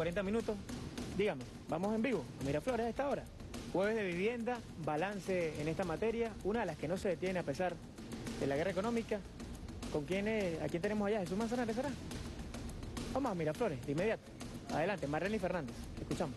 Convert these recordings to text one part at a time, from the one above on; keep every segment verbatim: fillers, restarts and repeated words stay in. cuarenta minutos. Dígame, vamos en vivo a Miraflores a esta hora. Jueves de vivienda, balance en esta materia, una de las que no se detiene a pesar de la guerra económica. ¿Con quién es? ¿A quién tenemos allá? ¿Jesús Manzana empezará? Vamos a Miraflores, de inmediato. Adelante, Marlene Fernández, escuchamos.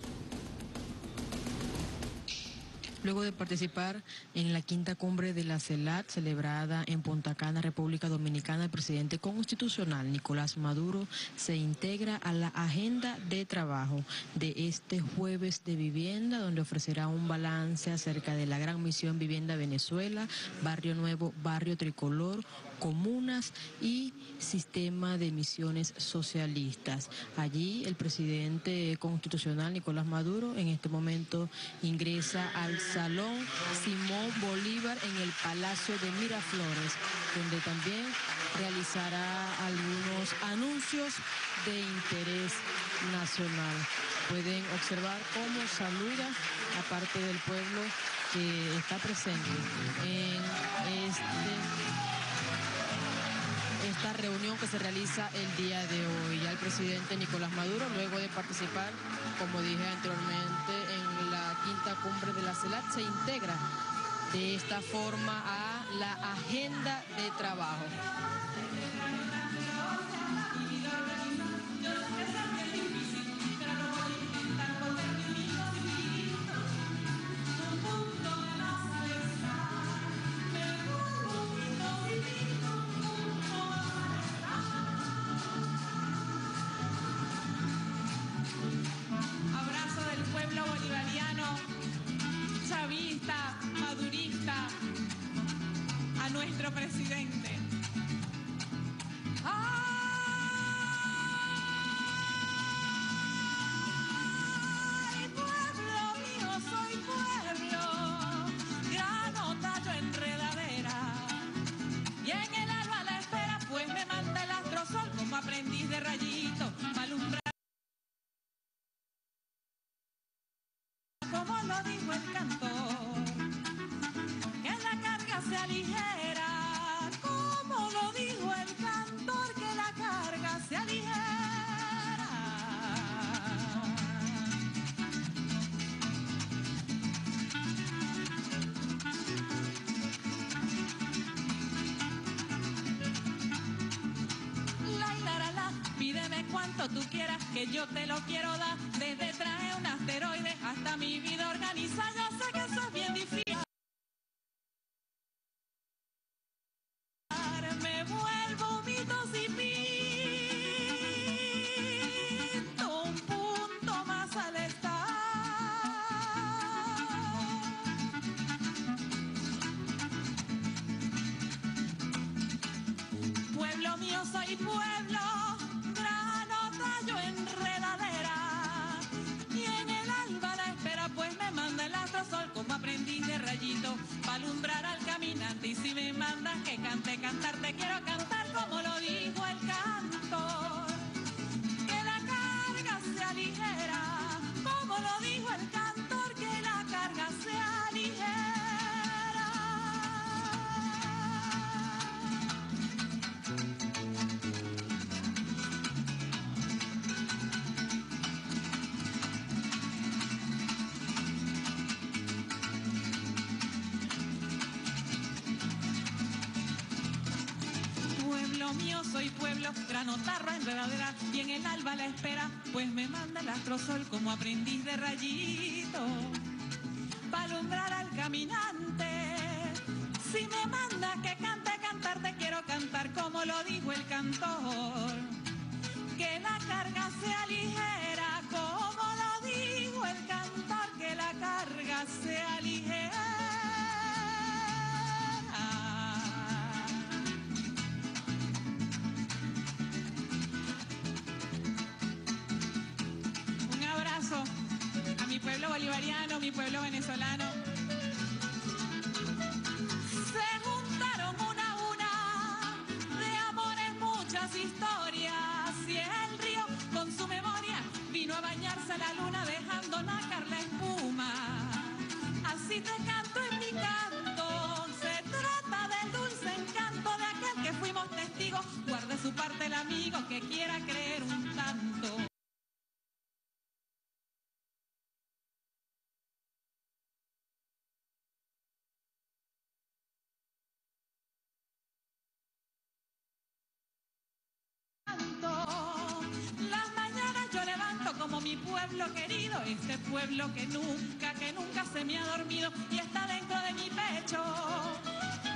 Luego de participar en la quinta cumbre de la CELAC, celebrada en Punta Cana, República Dominicana, el presidente constitucional Nicolás Maduro se integra a la agenda de trabajo de este jueves de vivienda, donde ofrecerá un balance acerca de la gran misión Vivienda Venezuela, Barrio Nuevo, Barrio Tricolor, comunas y sistema de misiones socialistas. Allí el presidente constitucional Nicolás Maduro en este momento ingresa al Salón Simón Bolívar en el Palacio de Miraflores, donde también realizará algunos anuncios de interés nacional. Pueden observar cómo saluda a parte del pueblo que está presente en este... esta reunión que se realiza el día de hoy. Ya el presidente Nicolás Maduro, luego de participar, como dije anteriormente, en la quinta cumbre de la CELAC, se integra de esta forma a la agenda de trabajo. Bolivariano, chavista, madurista, a nuestro presidente. ¡Ah! Dijo el cantor, que la carga sea ligera, como lo dijo el cantor, que la carga sea ligera. La hilarala, pídeme cuanto tú quieras, que yo te lo quiero dar, desde trae un asteroide hasta mi vida organizada. Yo sé que eso es bien difícil. Me vuelvo mitos y pinto un punto más al estar. Pueblo mío, soy pueblo. Para alumbrar al caminante, y si me mandan que cante, cantar, te quiero cantar como lo dijo el cantor, que la carga sea ligera, como lo dijo el cantor, que la carga sea soy pueblo, grano, tarro, enredadera, y en el alba la espera, pues me manda el astrosol como aprendiz de rayito, para alumbrar al caminante. Si me manda que cante, cantar, te quiero cantar como lo dijo el cantor, que la carga sea ligera, como lo dijo el cantor, que la carga sea ligera. A mi pueblo bolivariano, mi pueblo venezolano. Se juntaron una a una, de amores muchas historias. Y el río con su memoria vino a bañarse a la luna, dejando nacar la espuma. Así te canto en mi canto, se trata del dulce encanto de aquel que fuimos testigos. Guarde su parte el amigo que quiera creer un tanto. pueblo querido, este pueblo que nunca, que nunca se me ha dormido y está dentro de mi pecho,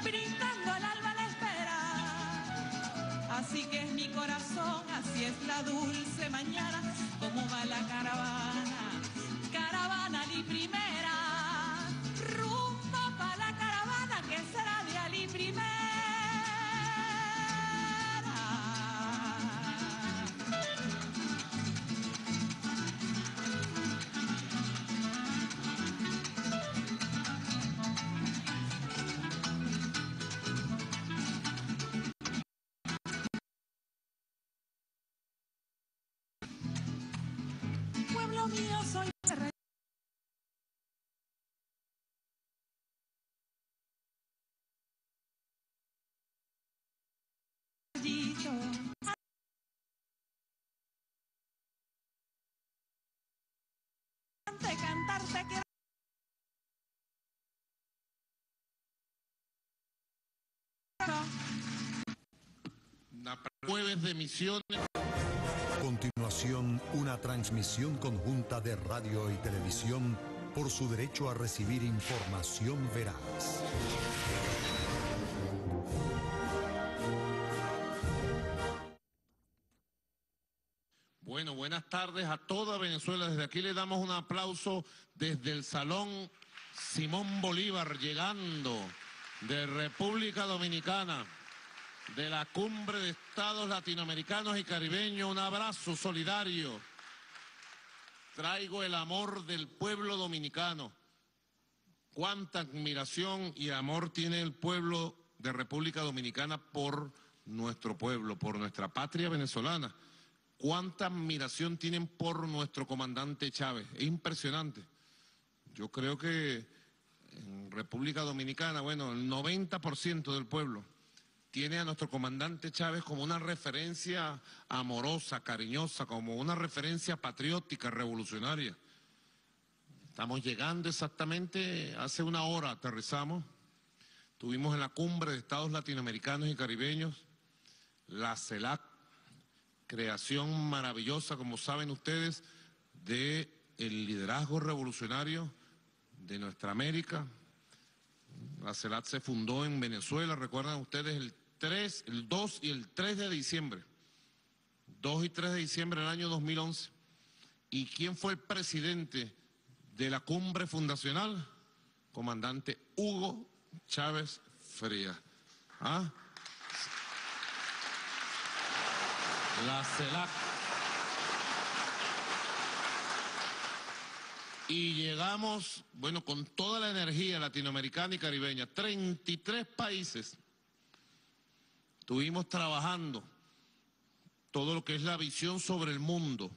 brindando al alba la espera. Así que es mi corazón, así es la dulce mañana, como va la caravana, caravana li primera, rumbo pa' la caravana que será de ali primera. Antes de cantarte quiero jueves de misiones. Continuación, una transmisión conjunta de radio y televisión por su derecho a recibir información veraz. Bueno, buenas tardes a toda Venezuela. Desde aquí le damos un aplauso desde el Salón Simón Bolívar, llegando de República Dominicana, de la Cumbre de Estados Latinoamericanos y Caribeños. Un abrazo solidario. Traigo el amor del pueblo dominicano. Cuánta admiración y amor tiene el pueblo de República Dominicana por nuestro pueblo, por nuestra patria venezolana. Cuánta admiración tienen por nuestro comandante Chávez. Es impresionante. Yo creo que en República Dominicana, bueno, el noventa por ciento del pueblo tiene a nuestro comandante Chávez como una referencia amorosa, cariñosa, como una referencia patriótica, revolucionaria. Estamos llegando exactamente, hace una hora aterrizamos. Estuvimos en la Cumbre de Estados Latinoamericanos y Caribeños, la CELAC. Creación maravillosa, como saben ustedes, del liderazgo revolucionario de nuestra América. La CELAC se fundó en Venezuela, recuerdan ustedes, el tres, el dos y el tres de diciembre. dos y tres de diciembre del año dos mil once. ¿Y quién fue el presidente de la cumbre fundacional? Comandante Hugo Chávez Frías. ¿Ah? La CELAC. Y llegamos, bueno, con toda la energía latinoamericana y caribeña. treinta y tres países. Estuvimos trabajando todo lo que es la visión sobre el mundo,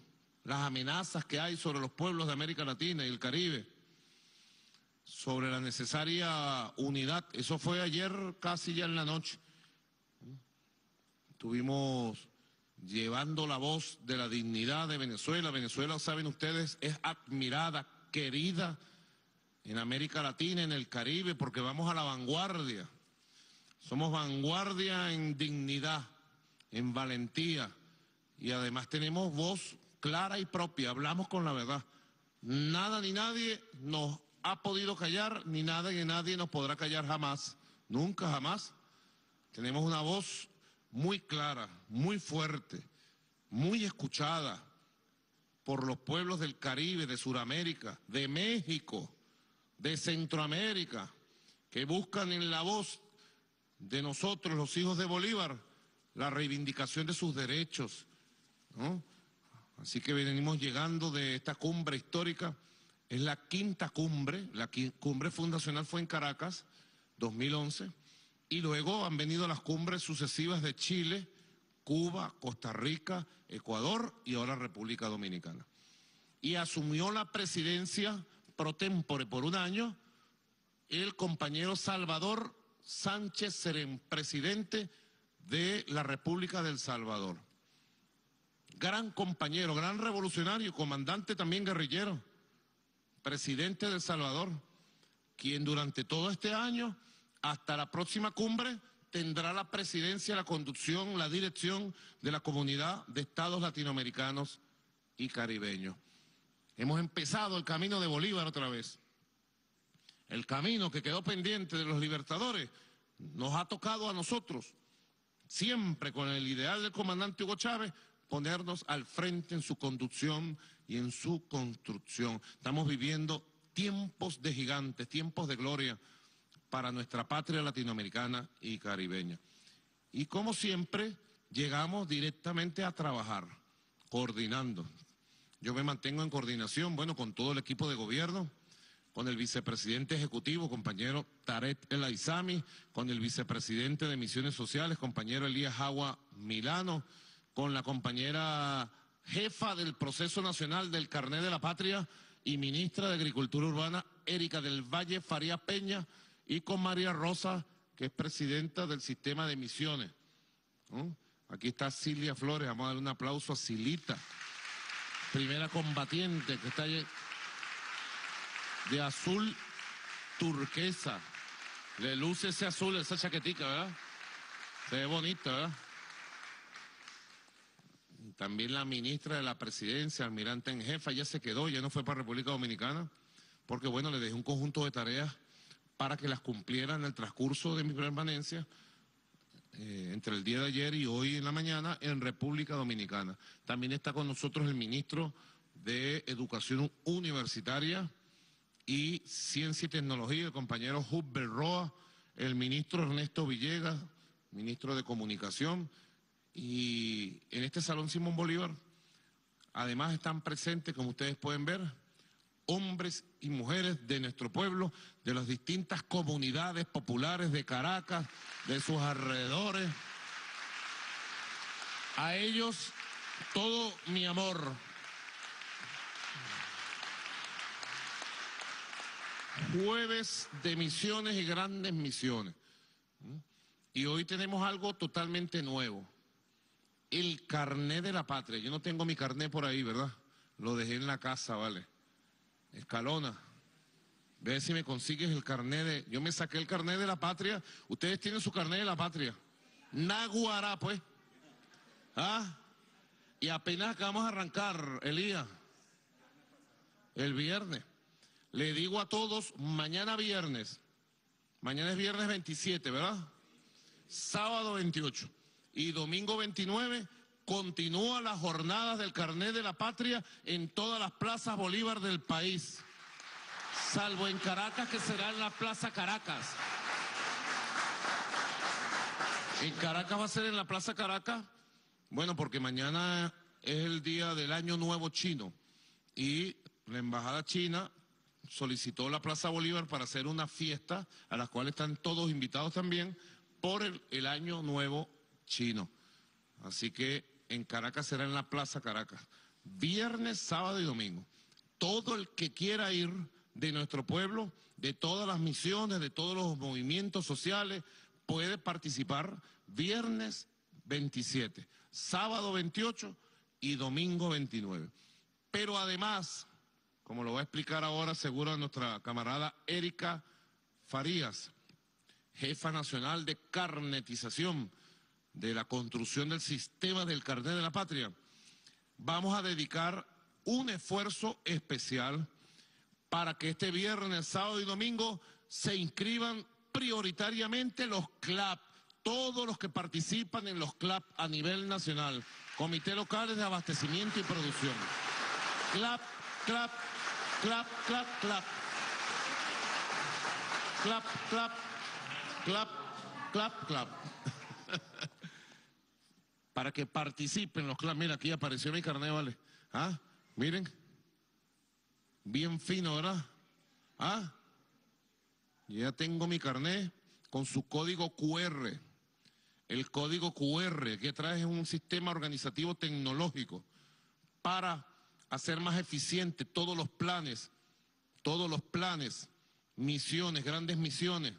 las amenazas que hay sobre los pueblos de América Latina y el Caribe, sobre la necesaria unidad. Eso fue ayer casi ya en la noche. Tuvimos llevando la voz de la dignidad de Venezuela. Venezuela, saben ustedes, es admirada, querida en América Latina, en el Caribe, porque vamos a la vanguardia. Somos vanguardia en dignidad, en valentía, y además tenemos voz clara y propia, hablamos con la verdad. Nada ni nadie nos ha podido callar, ni nada ni nadie nos podrá callar jamás, nunca jamás. Tenemos una voz muy clara, muy fuerte, muy escuchada por los pueblos del Caribe, de Sudamérica, de México, de Centroamérica, que buscan en la voz de nosotros, los hijos de Bolívar, la reivindicación de sus derechos, ¿no? Así que venimos llegando de esta cumbre histórica. Es la quinta cumbre, la cumbre fundacional fue en Caracas, dos mil once. Y luego han venido las cumbres sucesivas de Chile, Cuba, Costa Rica, Ecuador y ahora República Dominicana. Y asumió la presidencia pro tempore por un año el compañero Salvador Sánchez Serén, presidente de la República del Salvador. Gran compañero, gran revolucionario, comandante también guerrillero, presidente del Salvador, quien durante todo este año, hasta la próxima cumbre, tendrá la presidencia, la conducción, la dirección de la Comunidad de Estados Latinoamericanos y Caribeños. Hemos empezado el camino de Bolívar otra vez. El camino que quedó pendiente de los libertadores nos ha tocado a nosotros, siempre con el ideal del comandante Hugo Chávez, ponernos al frente en su conducción y en su construcción. Estamos viviendo tiempos de gigantes, tiempos de gloria para nuestra patria latinoamericana y caribeña. Y como siempre, llegamos directamente a trabajar, coordinando. Yo me mantengo en coordinación, bueno, con todo el equipo de gobierno, con el vicepresidente ejecutivo, compañero Tarek El Aizami, con el vicepresidente de Misiones Sociales, compañero Elías Jaua Milano, con la compañera jefa del proceso nacional del Carnet de la Patria y ministra de Agricultura Urbana, Erika del Valle Faría Peña, y con María Rosa, que es presidenta del sistema de misiones. ¿No? Aquí está Silvia Flores, vamos a darle un aplauso a Silita, primera combatiente que está allí, de azul turquesa. Le luce ese azul, esa chaquetica, ¿verdad? Se ve bonita, ¿verdad? También la ministra de la presidencia, almirante en jefa, ya se quedó, ya no fue para República Dominicana, porque bueno, le dejé un conjunto de tareas para que las cumpliera en el transcurso de mi permanencia, eh, entre el día de ayer y hoy en la mañana, en República Dominicana. También está con nosotros el ministro de Educación Universitaria y Ciencia y Tecnología, el compañero Hubert Roa, el ministro Ernesto Villegas, ministro de Comunicación, y en este Salón Simón Bolívar, además están presentes, como ustedes pueden ver, hombres y mujeres de nuestro pueblo, de las distintas comunidades populares de Caracas, de sus alrededores. A ellos, todo mi amor. Jueves de misiones y grandes misiones. Y hoy tenemos algo totalmente nuevo. El carnet de la patria. Yo no tengo mi carnet por ahí, ¿verdad? Lo dejé en la casa, ¿vale? Escalona, ve si me consigues el carnet de... Yo me saqué el carnet de la patria. ¿Ustedes tienen su carnet de la patria? Naguará, pues. ¿Ah? Y apenas acabamos de arrancar, Elías. El viernes. Le digo a todos, mañana viernes. Mañana es viernes veintisiete, ¿verdad? Sábado veintiocho. Y domingo veintinueve continúa las jornadas del carnet de la patria en todas las plazas Bolívar del país, salvo en Caracas, que será en la Plaza Caracas. En Caracas va a ser en la Plaza Caracas, bueno, porque mañana es el día del Año Nuevo Chino y la Embajada China solicitó la Plaza Bolívar para hacer una fiesta a la cual están todos invitados también por el, el Año Nuevo Chino. Así que en Caracas será en la Plaza Caracas, viernes, sábado y domingo. Todo el que quiera ir de nuestro pueblo, de todas las misiones, de todos los movimientos sociales, puede participar viernes veintisiete, sábado veintiocho y domingo veintinueve. Pero además, como lo va a explicar ahora seguro nuestra camarada Erika Farías, jefa nacional de carnetización, de la construcción del sistema del carnet de la patria, vamos a dedicar un esfuerzo especial para que este viernes, sábado y domingo se inscriban prioritariamente los C L A P, todos los que participan en los C L A P a nivel nacional, Comité Locales de Abastecimiento y Producción. C L A P, C L A P, C L A P, C L A P, C L A P. C L A P, C L A P, C L A P, C L A P, C L A P. Para que participen los C L A P. Mira, aquí apareció mi carnet, ¿vale? ¿Ah? Miren. Bien fino, ¿verdad? ¿Ah? Ya tengo mi carnet con su código Q R. El código Q R que trae es un sistema organizativo tecnológico para hacer más eficiente todos los planes, todos los planes, misiones, grandes misiones,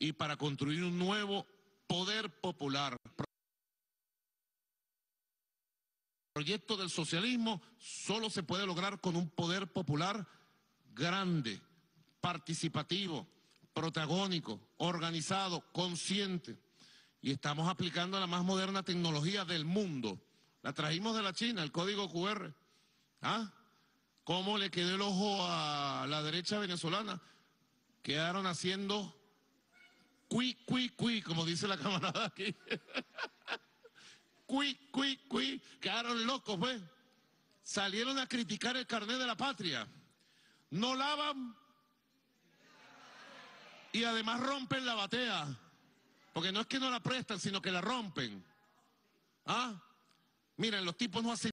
y para construir un nuevo poder popular. El proyecto del socialismo solo se puede lograr con un poder popular grande, participativo, protagónico, organizado, consciente. Y estamos aplicando la más moderna tecnología del mundo. La trajimos de la China, el código Q R. ¿Ah? ¿Cómo le quedó el ojo a la derecha venezolana? Quedaron haciendo cui, cui, cui, como dice la camarada aquí. Cui, cui, cui. Quedaron locos, pues. Salieron a criticar el carnet de la patria. No lavan y además rompen la batea. Porque no es que no la prestan, sino que la rompen. ¿Ah? Miren, los tipos no hacen...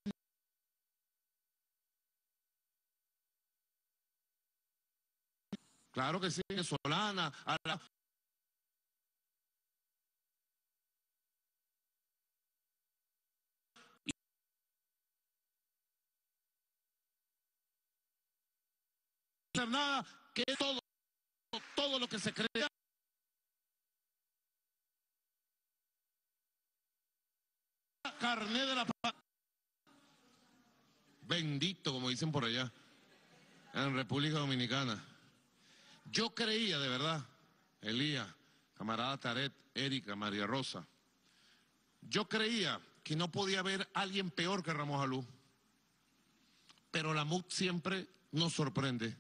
Claro que sí, venezolana, a la... nada, que todo, todo lo que se crea carné de la paz, bendito, como dicen por allá en República Dominicana. Yo creía de verdad, Elías, camarada Taret, Erika, María Rosa, yo creía que no podía haber alguien peor que Ramos Alú, pero la M U D siempre nos sorprende.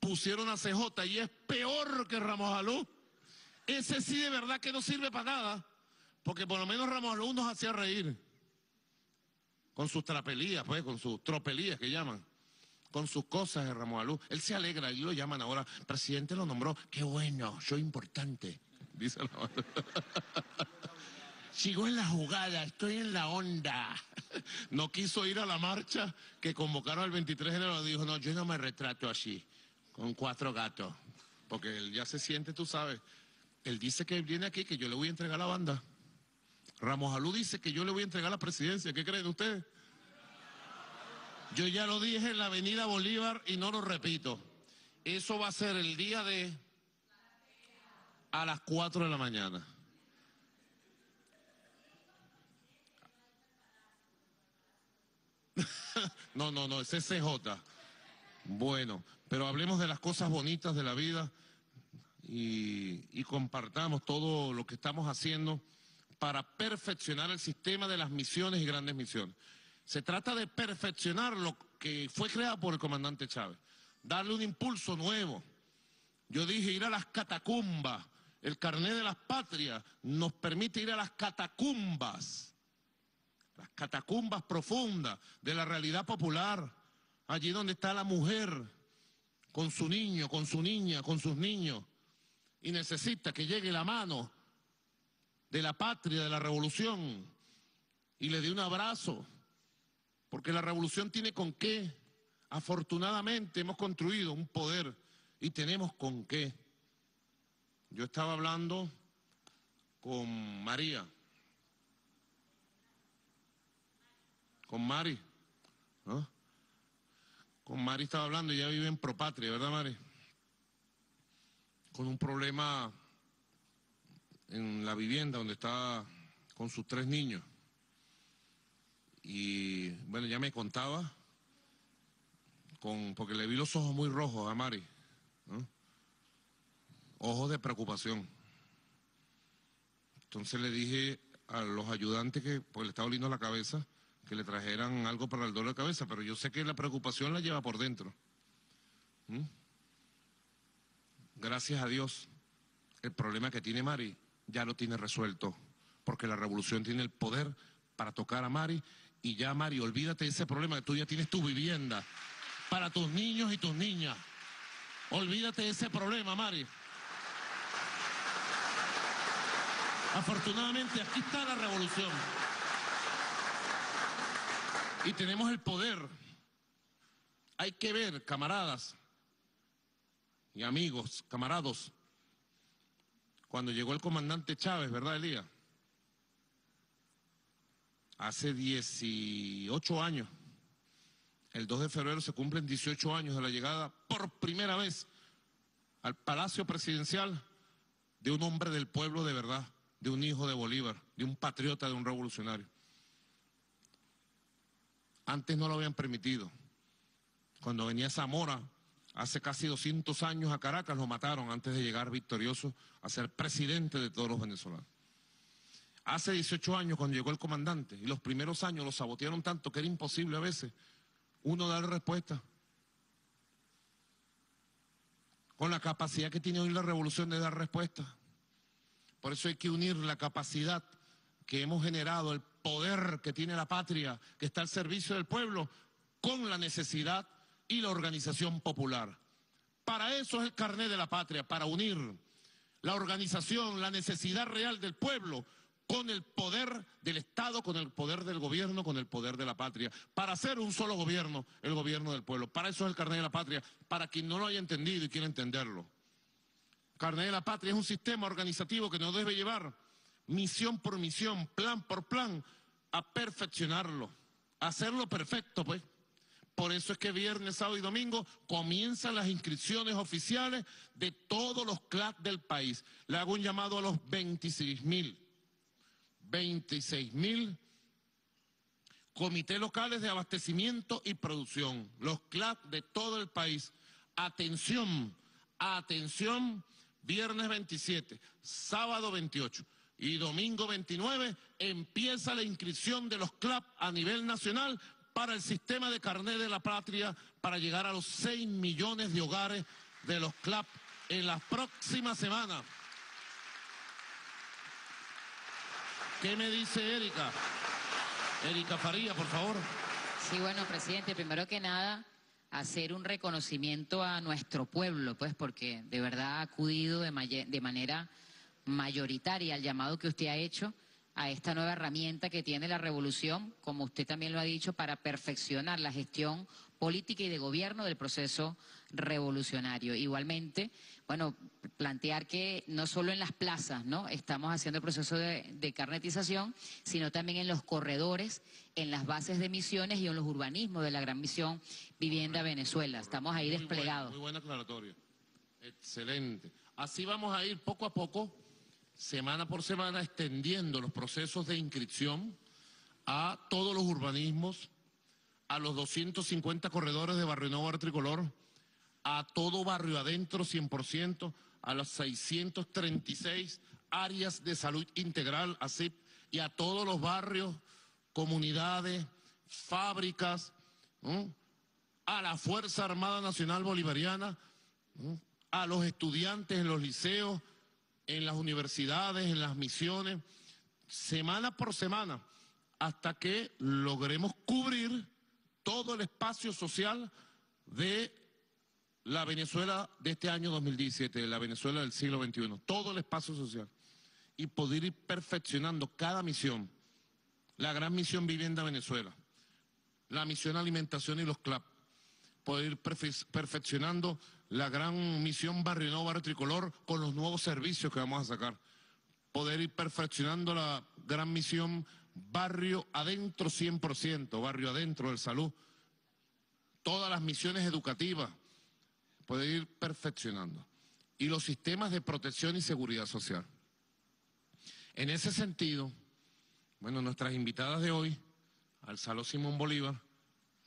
Pusieron a C J y es peor que Ramos Alú. Ese sí de verdad que no sirve para nada, porque por lo menos Ramos Alú nos hacía reír. Con sus trapelías, pues, con sus tropelías que llaman, con sus cosas de Ramos Alú. Él se alegra y lo llaman ahora. Presidente lo nombró. Qué bueno, soy importante. Dice la otra. Sigo en la jugada, estoy en la onda. No quiso ir a la marcha que convocaron el veintitrés de enero. Dijo, no, yo no me retrato así. Con cuatro gatos, porque él ya se siente, tú sabes. Él dice que viene aquí, que yo le voy a entregar la banda. Ramos Alú dice que yo le voy a entregar la presidencia. ¿Qué creen ustedes? Yo ya lo dije en la avenida Bolívar y no lo repito. Eso va a ser el día de... a las cuatro de la mañana. No, no, no, ese es C J. Bueno, pero hablemos de las cosas bonitas de la vida y, y compartamos todo lo que estamos haciendo para perfeccionar el sistema de las misiones y grandes misiones. Se trata de perfeccionar lo que fue creado por el comandante Chávez, darle un impulso nuevo. Yo dije ir a las catacumbas, el carnet de las patrias nos permite ir a las catacumbas, las catacumbas profundas de la realidad popular, allí donde está la mujer con su niño, con su niña, con sus niños, y necesita que llegue la mano de la patria, de la revolución, y le dé un abrazo, porque la revolución tiene con qué. Afortunadamente hemos construido un poder, y tenemos con qué. Yo estaba hablando con María, con Mari, ¿no? Con Mari estaba hablando, y ya vive en Propatria, ¿verdad, Mari? Con un problema en la vivienda donde está con sus tres niños. Y bueno, ya me contaba, con, porque le vi los ojos muy rojos a Mari, ¿no? Ojos de preocupación. Entonces le dije a los ayudantes que, porque le estaba oliendo la cabeza, que le trajeran algo para el dolor de cabeza, pero yo sé que la preocupación la lleva por dentro. ¿Mm? Gracias a Dios, el problema que tiene Mari ya lo tiene resuelto, porque la revolución tiene el poder para tocar a Mari, y ya, Mari, olvídate de ese problema, que tú ya tienes tu vivienda para tus niños y tus niñas. Olvídate de ese problema, Mari. Afortunadamente, aquí está la revolución. Y tenemos el poder. Hay que ver, camaradas y amigos, camarados, cuando llegó el comandante Chávez, ¿verdad, Elías? Hace dieciocho años, el dos de febrero se cumplen dieciocho años de la llegada por primera vez al Palacio Presidencial de un hombre del pueblo de verdad, de un hijo de Bolívar, de un patriota, de un revolucionario. Antes no lo habían permitido. Cuando venía Zamora, hace casi doscientos años a Caracas, lo mataron antes de llegar victorioso a ser presidente de todos los venezolanos. Hace dieciocho años, cuando llegó el comandante, y los primeros años lo sabotearon tanto que era imposible a veces uno dar respuesta. con la capacidad que tiene hoy la revolución de dar respuesta. Por eso hay que unir la capacidad que hemos generado, el poder que tiene la patria, que está al servicio del pueblo, con la necesidad y la organización popular. Para eso es el carnet de la patria, para unir la organización, la necesidad real del pueblo, con el poder del Estado, con el poder del gobierno, con el poder de la patria, para hacer un solo gobierno, el gobierno del pueblo. Para eso es el carnet de la patria, para quien no lo haya entendido y quiera entenderlo. El carnet de la patria es un sistema organizativo que nos debe llevar, misión por misión, plan por plan, a perfeccionarlo, a hacerlo perfecto, pues. Por eso es que viernes, sábado y domingo comienzan las inscripciones oficiales de todos los C L A C del país. Le hago un llamado a los veintiséis mil. veintiséis mil comités locales de abastecimiento y producción, los C L A C de todo el país. Atención, atención, viernes veintisiete, sábado veintiocho y domingo veintinueve empieza la inscripción de los C L A C a nivel nacional para el sistema de carnet de la patria, para llegar a los seis millones de hogares de los C L A C en las próximas semanas. ¿Qué me dice Erika? Erika Faría, por favor. Sí, bueno, presidente, primero que nada, hacer un reconocimiento a nuestro pueblo, pues, porque de verdad ha acudido de, may de manera mayoritaria al llamado que usted ha hecho a esta nueva herramienta que tiene la revolución, como usted también lo ha dicho, para perfeccionar la gestión política y de gobierno del proceso revolucionario. Igualmente, bueno, plantear que no solo en las plazas, ¿no?, estamos haciendo el proceso de, de carnetización, sino también en los corredores, en las bases de misiones y en los urbanismos de la gran misión Vivienda correcto, Venezuela. Correcto. Estamos ahí muy desplegados. Buena, muy buena aclaratoria. Excelente. Así vamos a ir poco a poco, semana por semana, extendiendo los procesos de inscripción a todos los urbanismos, a los doscientos cincuenta corredores de Barrio Nuevo Barrio Tricolor, a todo Barrio Adentro cien por ciento, a las seiscientas treinta y seis áreas de salud integral, A S I P, y a todos los barrios, comunidades, fábricas, ¿no?, a la Fuerza Armada Nacional Bolivariana, ¿no?, a los estudiantes en los liceos, en las universidades, en las misiones, semana por semana, hasta que logremos cubrir todo el espacio social de la Venezuela de este año dos mil diecisiete, de la Venezuela del siglo veintiuno, todo el espacio social, y poder ir perfeccionando cada misión, la gran misión Vivienda Venezuela, la misión Alimentación y los C L A P, poder ir perfe perfeccionando la gran misión Barrio Nuevo Barrio Tricolor con los nuevos servicios que vamos a sacar, poder ir perfeccionando la gran misión Barrio Adentro cien por ciento, Barrio Adentro del Salud, todas las misiones educativas, poder ir perfeccionando, y los sistemas de protección y seguridad social. En ese sentido, bueno, nuestras invitadas de hoy al Salón Simón Bolívar,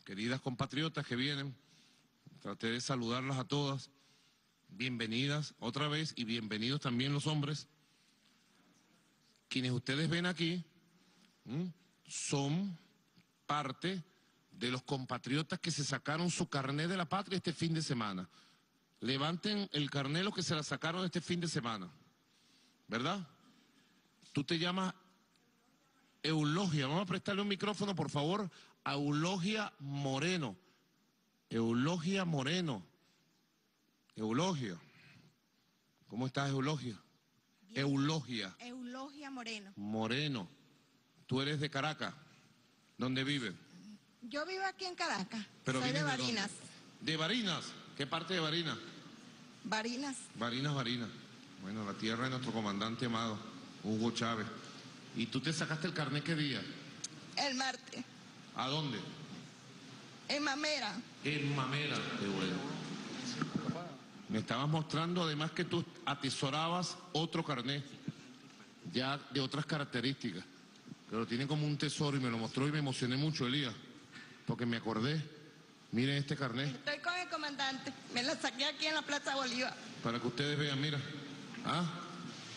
queridas compatriotas que vienen, traté de saludarlas a todas, bienvenidas otra vez y bienvenidos también los hombres, quienes ustedes ven aquí, son parte de los compatriotas que se sacaron su carnet de la patria este fin de semana. Levanten el carnet los que se la sacaron este fin de semana, ¿verdad? Tú te llamas Eulogia, vamos a prestarle un micrófono por favor a Eulogia Moreno. Eulogia Moreno. Eulogia, ¿cómo estás, Eulogia? Bien. Eulogia Eulogia Moreno Moreno Tú eres de Caracas. ¿Dónde vives? Yo vivo aquí en Caracas. Pero soy de Barinas. ¿De, ¿De Barinas? ¿Qué parte de Barinas? Barinas. Barinas, Barinas. Bueno, la tierra de nuestro comandante amado, Hugo Chávez. ¿Y tú te sacaste el carnet qué día? El martes. ¿A dónde? En Mamera. En Mamera, qué bueno. Me estabas mostrando además que tú atesorabas otro carnet, ya de otras características. Pero tiene como un tesoro y me lo mostró y me emocioné mucho, Elías, porque me acordé. Miren este carnet. Estoy con el comandante, me lo saqué aquí en la Plaza Bolívar. Para que ustedes vean, mira, ¿ah?,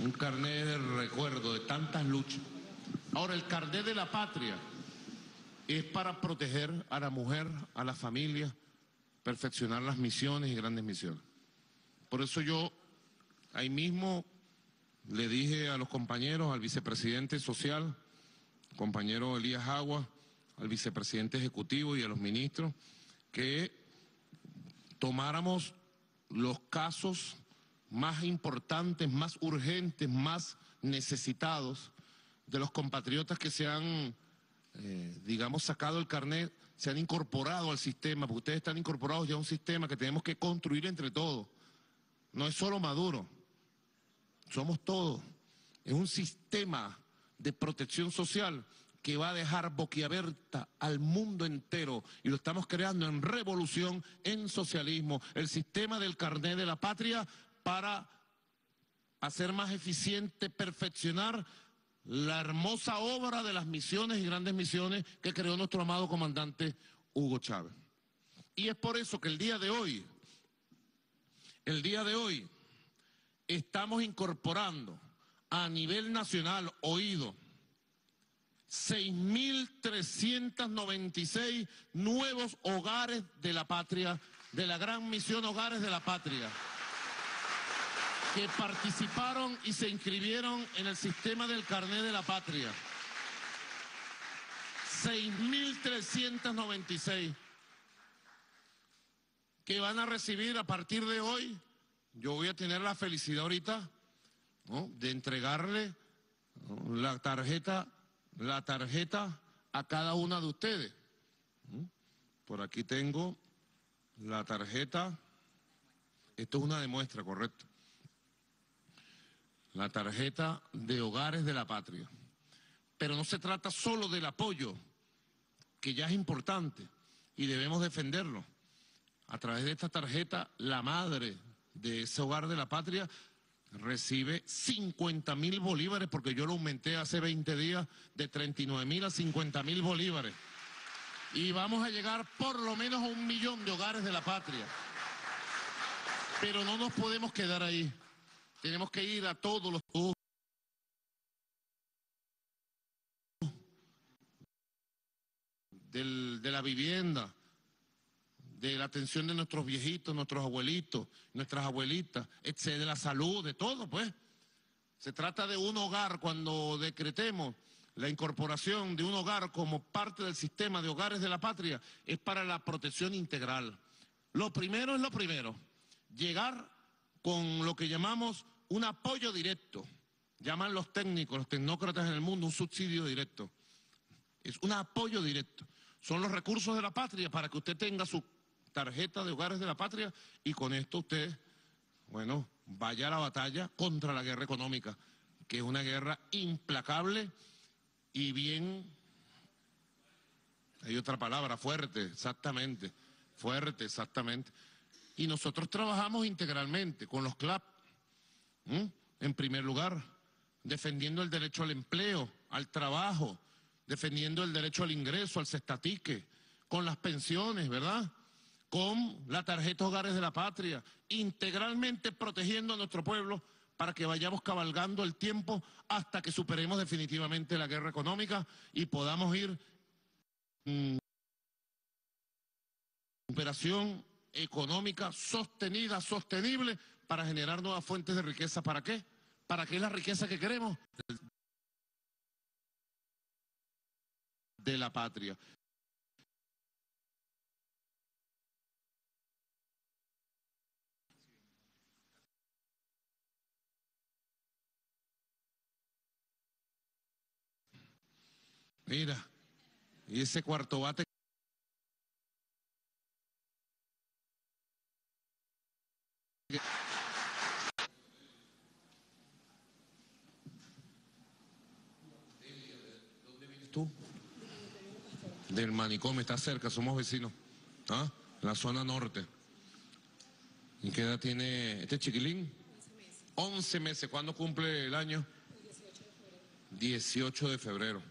un carnet de recuerdo de tantas luchas. Ahora, el carnet de la patria es para proteger a la mujer, a la familia, perfeccionar las misiones y grandes misiones. Por eso yo ahí mismo le dije a los compañeros, al vicepresidente social, compañero Elías Jaua, al vicepresidente ejecutivo y a los ministros, que tomáramos los casos más importantes, más urgentes, más necesitados de los compatriotas que se han, eh, digamos, sacado el carnet, se han incorporado al sistema, porque ustedes están incorporados ya a un sistema que tenemos que construir entre todos. No es solo Maduro, somos todos. Es un sistema de protección social que va a dejar boquiabierta al mundo entero, y lo estamos creando en revolución, en socialismo, el sistema del carnet de la patria para hacer más eficiente, perfeccionar la hermosa obra de las misiones y grandes misiones que creó nuestro amado comandante Hugo Chávez. Y es por eso que el día de hoy, el día de hoy, estamos incorporando a nivel nacional, oído, seis mil trescientos noventa y seis nuevos hogares de la patria, de la gran misión Hogares de la Patria, que participaron y se inscribieron en el sistema del carnet de la patria. seis mil trescientos noventa y seis que van a recibir a partir de hoy. Yo voy a tener la felicidad ahorita, ¿no?, de entregarle la tarjeta, la tarjeta a cada una de ustedes. Por aquí tengo la tarjeta. Esto es una demuestra, correcto. La tarjeta de Hogares de la Patria. Pero no se trata solo del apoyo, que ya es importante y debemos defenderlo. A través de esta tarjeta, la madre de ese Hogar de la Patria recibe cincuenta mil bolívares, porque yo lo aumenté hace veinte días de treinta y nueve mil a cincuenta mil bolívares. Y vamos a llegar por lo menos a un millón de Hogares de la Patria. Pero no nos podemos quedar ahí. Tenemos que ir a todos los uh, del, de la vivienda, de la atención de nuestros viejitos, nuestros abuelitos, nuestras abuelitas, etcétera, de la salud, de todo, pues. Se trata de un hogar. Cuando decretemos la incorporación de un hogar como parte del sistema de Hogares de la Patria, es para la protección integral. Lo primero es lo primero, llegar con lo que llamamos un apoyo directo, llaman los técnicos, los tecnócratas en el mundo, un subsidio directo. Es un apoyo directo. Son los recursos de la patria para que usted tenga su tarjeta de Hogares de la Patria, y con esto usted, bueno, vaya a la batalla contra la guerra económica, que es una guerra implacable y bien... Hay otra palabra, fuerte, exactamente, fuerte, exactamente. Y nosotros trabajamos integralmente con los C L A P, ¿m?, en primer lugar, defendiendo el derecho al empleo, al trabajo, defendiendo el derecho al ingreso, al cestatique, con las pensiones, ¿verdad?, con la tarjeta Hogares de la Patria, integralmente protegiendo a nuestro pueblo para que vayamos cabalgando el tiempo hasta que superemos definitivamente la guerra económica y podamos ir en recuperación económica sostenida, sostenible, para generar nuevas fuentes de riqueza. ¿Para qué? ¿Para qué es la riqueza que queremos? De la patria. Mira, y ese cuarto bate tú del manicomio, está cerca, somos vecinos, ¿ah?, la zona norte. ¿Y qué edad tiene este chiquilín? once meses. ¿Cuándo cumple el año? dieciocho de febrero.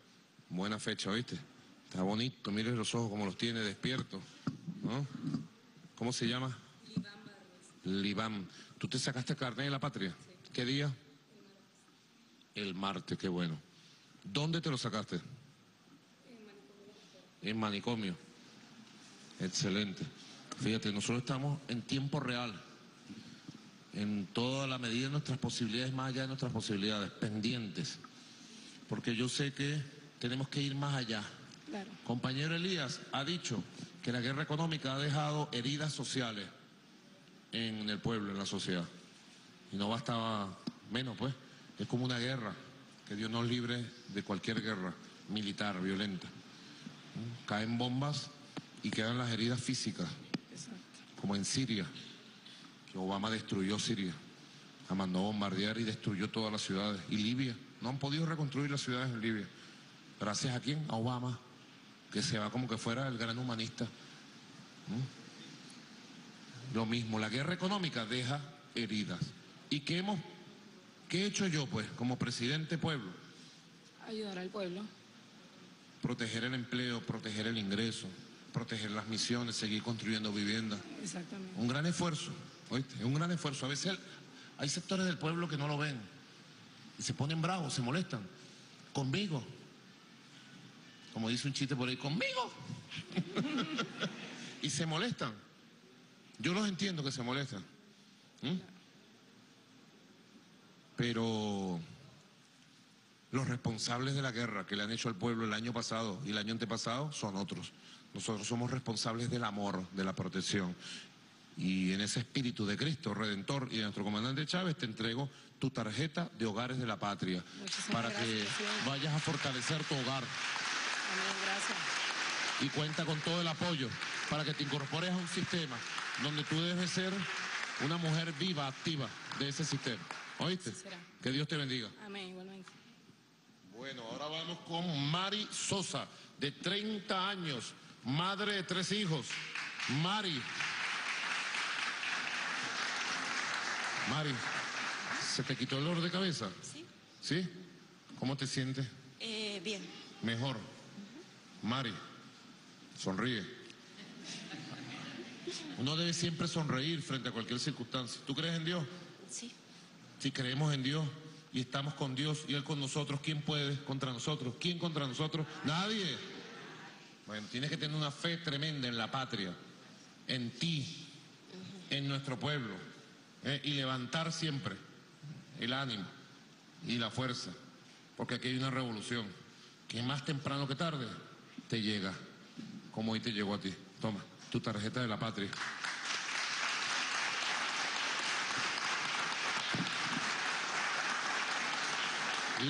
Buena fecha, ¿viste? Está bonito, mire los ojos como los tiene, despierto, ¿no? ¿Cómo se llama? Libán. ¿Tú te sacaste carnet de la patria? Sí. ¿Qué día? El martes. El martes, qué bueno. ¿Dónde te lo sacaste? En manicomio. En manicomio. Excelente. Fíjate, nosotros estamos en tiempo real. en toda la medida de nuestras posibilidades, más allá de nuestras posibilidades, pendientes, porque yo sé que tenemos que ir más allá. Claro. Compañero Elías ha dicho que la guerra económica ha dejado heridas sociales en el pueblo, en la sociedad, y no basta menos, pues, es como una guerra, que Dios nos libre de cualquier guerra militar, violenta. Caen bombas y quedan las heridas físicas. Exacto. Como en Siria, que Obama destruyó Siria, la mandó a bombardear y destruyó todas las ciudades. Y Libia, no han podido reconstruir las ciudades en Libia. ¿Gracias a quién? A Obama, que se va como que fuera el gran humanista. ¿Mm? Lo mismo, la guerra económica deja heridas. ¿Y qué hemos, qué he hecho yo, pues, como presidente pueblo? Ayudar al pueblo. Proteger el empleo, proteger el ingreso, proteger las misiones, seguir construyendo viviendas. Exactamente. Un gran esfuerzo, ¿oíste? Un gran esfuerzo. A veces hay sectores del pueblo que no lo ven y se ponen bravos, se molestan. Conmigo. Como dice un chiste por ahí, conmigo. Y se molestan. Yo los entiendo que se molestan. ¿Mm? Pero los responsables de la guerra que le han hecho al pueblo el año pasado y el año antepasado son otros. Nosotros somos responsables del amor, de la protección. Y en ese espíritu de Cristo, Redentor, y de nuestro comandante Chávez, te entrego tu tarjeta de Hogares de la Patria. Muchísimas para gracias, que señor. Vayas a fortalecer tu hogar. Amén, gracias. Y cuenta con todo el apoyo para que te incorpores a un sistema donde tú debes ser una mujer viva, activa de ese sistema. ¿Oíste? Será. Que Dios te bendiga. Amén, igualmente. Bueno, ahora vamos con Mari Sosa, de treinta años, madre de tres hijos. Mari. Mari, ¿se te quitó el dolor de cabeza? Sí. ¿Sí? ¿Cómo te sientes? Eh, bien. Mejor. Uh-huh. Mari, sonríe. Uno debe siempre sonreír frente a cualquier circunstancia. ¿Tú crees en Dios? Sí. Si creemos en Dios y estamos con Dios y Él con nosotros, ¿quién puede contra nosotros? ¿Quién contra nosotros? ¡Nadie! Bueno, tienes que tener una fe tremenda en la patria, en ti, en nuestro pueblo, ¿eh? Y levantar siempre el ánimo y la fuerza, porque aquí hay una revolución que más temprano que tarde te llega, como hoy te llegó a ti. Toma, tu tarjeta de la patria.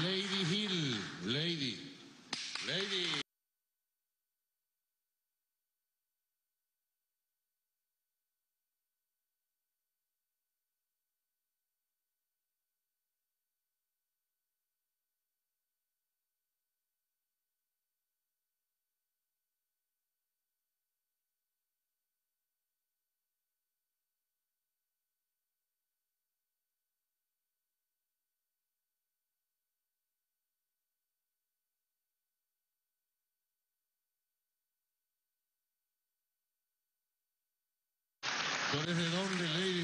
Lady Hill, Lady, Lady. ¿Tú eres de dónde, Lady?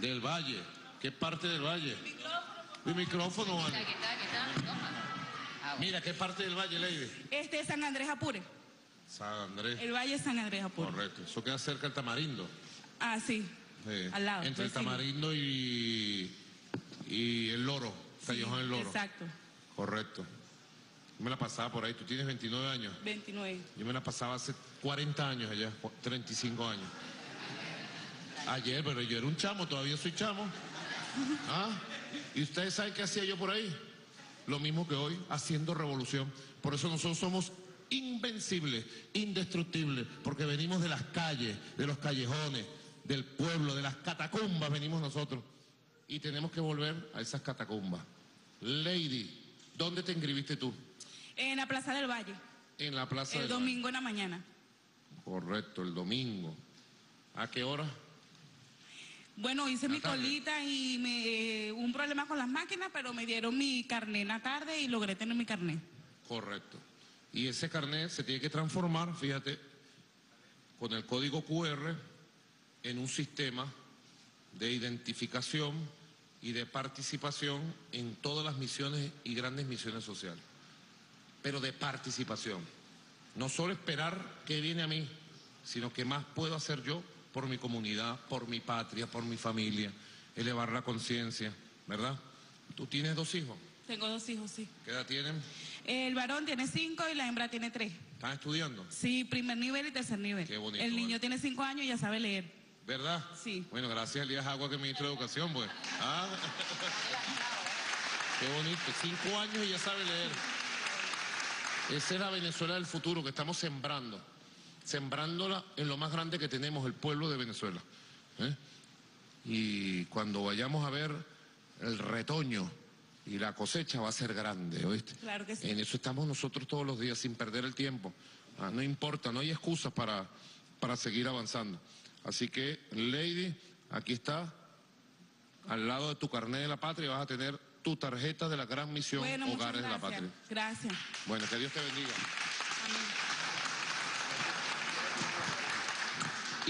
Del Valle. ¿Qué parte del Valle? Mi micrófono. Mi micrófono, ¿vale? Mira, ¿qué parte del Valle, Lady? Este es San Andrés Apure. San Andrés. El Valle es San Andrés Apure. Correcto. Eso queda cerca del Tamarindo. Ah, sí. Sí. Al lado. Entre el Tamarindo y, y el Loro. Callejón del Loro. Exacto. Correcto. Yo me la pasaba por ahí. Tú tienes veintinueve años. veintinueve. Yo me la pasaba hace cuarenta años allá, treinta y cinco años. Ayer, pero yo era un chamo, todavía soy chamo. ¿Ah? ¿Y ustedes saben qué hacía yo por ahí? Lo mismo que hoy, haciendo revolución. Por eso nosotros somos invencibles, indestructibles, porque venimos de las calles, de los callejones, del pueblo, de las catacumbas venimos nosotros. Y tenemos que volver a esas catacumbas. Lady, ¿dónde te inscribiste tú? En la Plaza del Valle. En la Plaza del Valle. El domingo en la mañana. Correcto, el domingo. ¿A qué hora? Bueno, hice mi colita y me, eh, un problema con las máquinas, pero me dieron mi carnet en la tarde y logré tener mi carnet. Correcto. Y ese carnet se tiene que transformar, fíjate, con el código cu erre en un sistema de identificación y de participación en todas las misiones y grandes misiones sociales. Pero de participación. No solo esperar qué viene a mí, sino qué más puedo hacer yo por mi comunidad, por mi patria, por mi familia, elevar la conciencia, ¿verdad? ¿Tú tienes dos hijos? Tengo dos hijos, sí. ¿Qué edad tienen? El varón tiene cinco y la hembra tiene tres. ¿Están estudiando? Sí, primer nivel y tercer nivel. Qué bonito. El niño, ¿verdad?, tiene cinco años y ya sabe leer. ¿Verdad? Sí. Bueno, gracias a Elías Jaua, que es ministro de Educación, pues. Ah. Qué bonito. Cinco años y ya sabe leer. Esa es la Venezuela del futuro que estamos sembrando. Sembrándola en lo más grande que tenemos, el pueblo de Venezuela. ¿Eh? Y cuando vayamos a ver el retoño y la cosecha va a ser grande, ¿oíste? Claro que sí. En eso estamos nosotros todos los días, sin perder el tiempo. Ah, no importa, no hay excusas para, para seguir avanzando. Así que, Lady, aquí está, al lado de tu carnet de la patria, vas a tener tu tarjeta de la gran misión, bueno, Hogares de la Patria. Gracias. Bueno, que Dios te bendiga. Amén.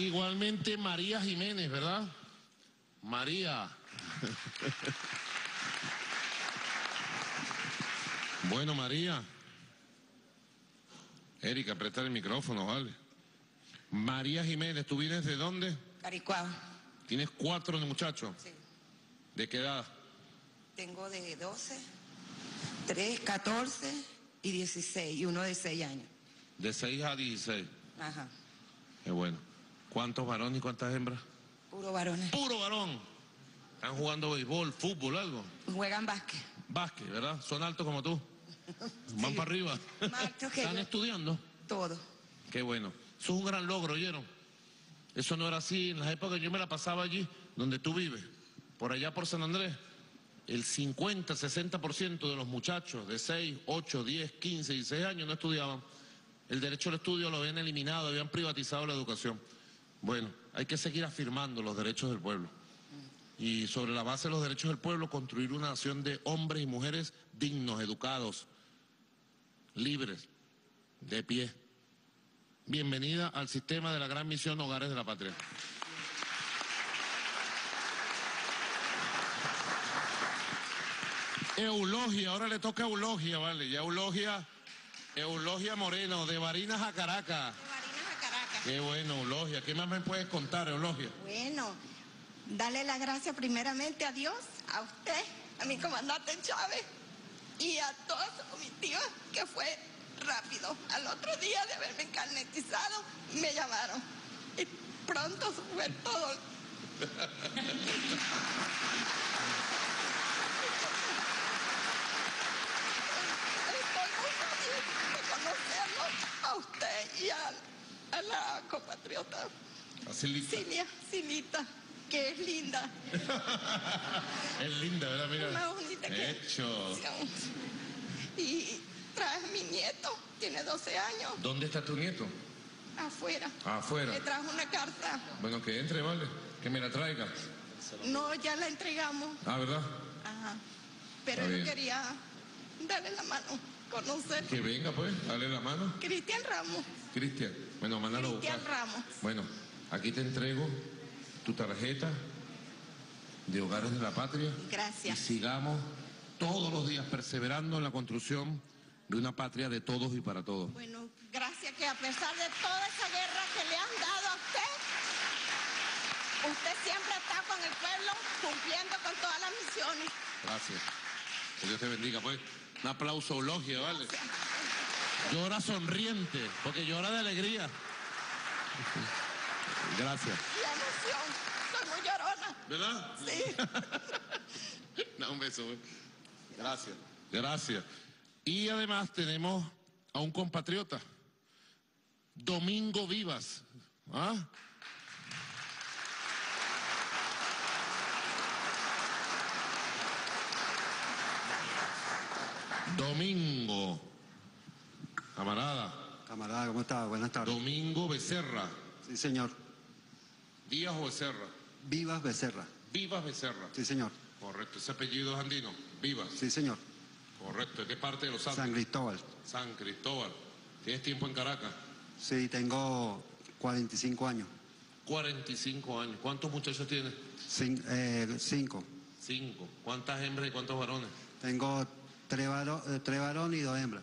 Igualmente, María Jiménez, ¿verdad? María. Bueno, María. Erika, presta el micrófono, ¿vale? María Jiménez, ¿tú vienes de dónde? Caricuao. ¿Tienes cuatro muchachos? Sí. ¿De qué edad? Tengo de doce, tres, catorce y dieciséis, y uno de seis años. De seis a dieciséis. Ajá. Qué bueno. ¿Cuántos varones y cuántas hembras? Puro varones. Puro varón. ¿Están jugando béisbol, fútbol, algo? Juegan básquet. Básquet, ¿verdad? ¿Son altos como tú? Van sí, para arriba. Más altos que ¿Están yo. estudiando? Todo. Qué bueno. Eso es un gran logro, ¿oyeron? Eso no era así en las épocas que yo me la pasaba allí, donde tú vives, por allá por San Andrés. El cincuenta, sesenta por ciento de los muchachos de seis, ocho, diez, quince, dieciséis años no estudiaban. El derecho al estudio lo habían eliminado, habían privatizado la educación. Bueno, hay que seguir afirmando los derechos del pueblo. Y sobre la base de los derechos del pueblo, construir una nación de hombres y mujeres dignos, educados, libres, de pie. Bienvenida al sistema de la gran misión Hogares de la Patria. Eulogia, ahora le toca a Eulogia, ¿vale? Ya Eulogia, Eulogia Moreno, de Barinas a Caracas. De Barinas a Caracas. Qué bueno, Eulogia. ¿Qué más me puedes contar, Eulogia? Bueno, darle las gracias primeramente a Dios, a usted, a mi comandante Chávez y a toda su comitiva, que fue rápido. Al otro día de haberme encarnetizado, me llamaron. Y pronto fue todo. Conocerlo a usted y a, a la compatriota Silvia, Silita, que es linda. Es linda, ¿verdad? Mira. Una bonita que hecho. Y traes a mi nieto, tiene doce años. ¿Dónde está tu nieto? Afuera. Afuera. Le trajo una carta. Bueno, que entre, ¿vale? Que me la traiga. No, ya la entregamos. Ah, ¿verdad? Ajá. Pero yo quería darle la mano. Conocer. Que venga, pues, dale la mano. Cristian Ramos. Cristian, bueno, mándalo. Cristian Ramos. Bueno, aquí te entrego tu tarjeta de Hogares de la Patria. Gracias. Y sigamos todos los días perseverando en la construcción de una patria de todos y para todos. Bueno, gracias, que a pesar de toda esa guerra que le han dado a usted, usted siempre está con el pueblo cumpliendo con todas las misiones. Gracias. Que Dios te bendiga, pues. Un aplauso, Eulogia, ¿vale? Llora sonriente, porque llora de alegría. Gracias. Y emoción, soy muy llorona. ¿Verdad? Sí. No, un beso. Güey. Gracias. Gracias. Y además tenemos a un compatriota, Domingo Vivas. ¿Ah? Domingo, camarada. Camarada, ¿cómo estás? Buenas tardes. Domingo Becerra. Sí, señor. ¿Díaz o Becerra? Vivas Becerra. Vivas Becerra. Sí, señor. Correcto, ese apellido es andino, Vivas. Sí, señor. Correcto, ¿de qué parte de los Andes? San Cristóbal. San Cristóbal. ¿Tienes tiempo en Caracas? Sí, tengo cuarenta y cinco años. cuarenta y cinco años. ¿Cuántos muchachos tienes? Cin eh, cinco. Cinco. ¿Cuántas hembras y cuántos varones? Tengo... Tres varones y dos hembras.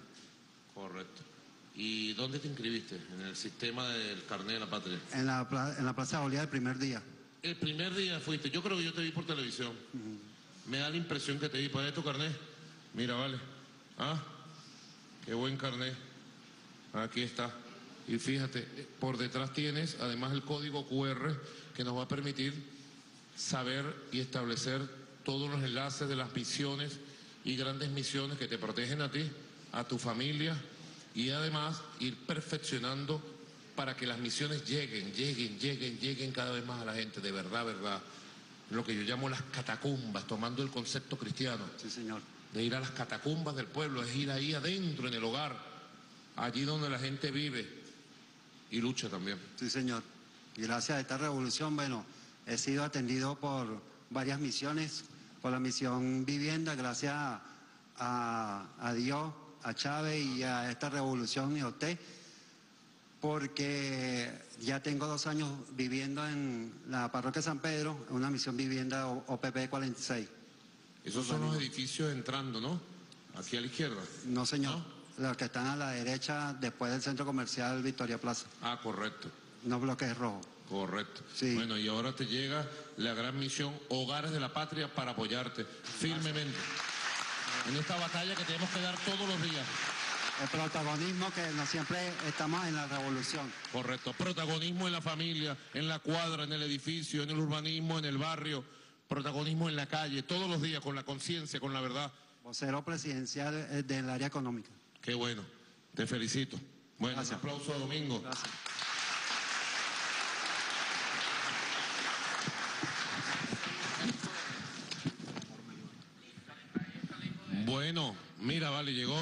Correcto. ¿Y dónde te inscribiste? ¿En el sistema del carnet de la patria? En la, pla en la Plaza de Bolívar el primer día. El primer día fuiste. Yo creo que yo te vi por televisión. Uh-huh. Me da la impresión que te vi. ¿Para tu carnet? Mira, vale. Ah, qué buen carnet. Aquí está. Y fíjate, por detrás tienes además el código Q R que nos va a permitir saber y establecer todos los enlaces de las misiones y grandes misiones que te protegen a ti, a tu familia, y además ir perfeccionando para que las misiones lleguen, lleguen, lleguen, lleguen cada vez más a la gente, de verdad, verdad. Lo que yo llamo las catacumbas, tomando el concepto cristiano. Sí, señor. De ir a las catacumbas del pueblo, es ir ahí adentro, en el hogar, allí donde la gente vive y lucha también. Sí, señor. Y gracias a esta revolución, bueno, he sido atendido por varias misiones, por la misión vivienda, gracias a, a, a Dios, a Chávez y a esta revolución y a usted, porque ya tengo dos años viviendo en la parroquia San Pedro, una misión vivienda O P P cuarenta y seis. Esos son los edificios entrando, ¿no? Aquí a la izquierda. No, señor. ¿No? Los que están a la derecha después del centro comercial Victoria Plaza. Ah, correcto. No bloques rojos. Correcto. Sí. Bueno, y ahora te llega la gran misión Hogares de la Patria para apoyarte firmemente. Gracias. En esta batalla que tenemos que dar todos los días. El protagonismo que no siempre estamos en la revolución. Correcto, protagonismo en la familia, en la cuadra, en el edificio, en el urbanismo, en el barrio, protagonismo en la calle, todos los días con la conciencia, con la verdad. Vocero presidencial del área económica. Qué bueno, te felicito. Bueno, gracias. Un aplauso a Domingo. Gracias. Bueno, mira, vale, llegó.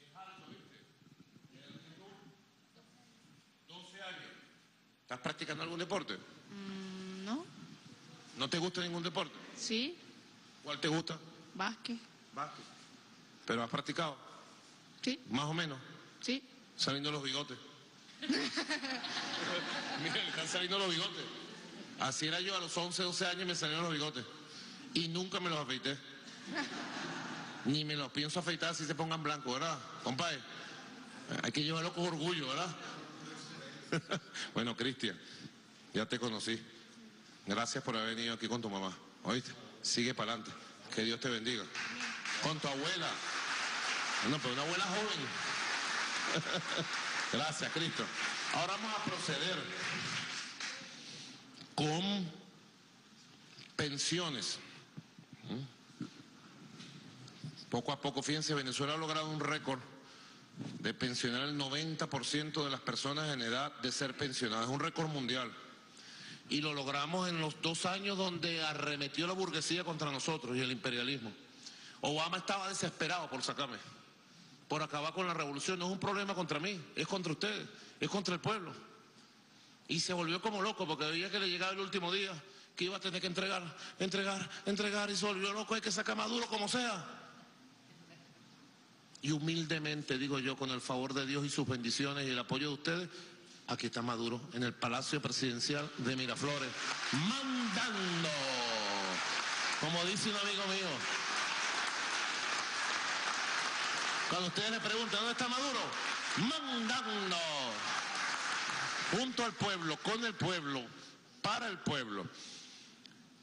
Es alto, ¿viste? doce años. ¿Estás practicando algún deporte? Mm, no. ¿No te gusta ningún deporte? Sí. ¿Cuál te gusta? Básquet. Básquet. ¿Pero has practicado? Sí. ¿Más o menos? Sí. ¿Saliendo los bigotes? Mira, están saliendo los bigotes. Así era yo a los once, doce años y me salieron los bigotes. Y nunca me los afeité. Ni me los pienso afeitar si se pongan blancos, ¿verdad, compadre? Hay que llevarlo con orgullo, ¿verdad? Bueno, Cristian, ya te conocí. Gracias por haber venido aquí con tu mamá, ¿oíste? Sigue para adelante. Que Dios te bendiga. Con tu abuela. No, pero una abuela joven. Gracias, Cristo. Ahora vamos a proceder con pensiones. Poco a poco, fíjense, Venezuela ha logrado un récord de pensionar el noventa por ciento de las personas en edad de ser pensionadas, es un récord mundial, y lo logramos en los dos años donde arremetió la burguesía contra nosotros y el imperialismo. Obama estaba desesperado por sacarme, por acabar con la revolución. No es un problema contra mí, es contra ustedes, es contra el pueblo. Y se volvió como loco porque veía que le llegaba el último día, que iba a tener que entregar, entregar, entregar, y se volvió loco. Hay que sacar a Maduro como sea. Y humildemente, digo yo, con el favor de Dios y sus bendiciones y el apoyo de ustedes, aquí está Maduro, en el Palacio Presidencial de Miraflores, mandando, como dice un amigo mío. Cuando ustedes le preguntan, ¿dónde está Maduro? Mandando, junto al pueblo, con el pueblo, para el pueblo.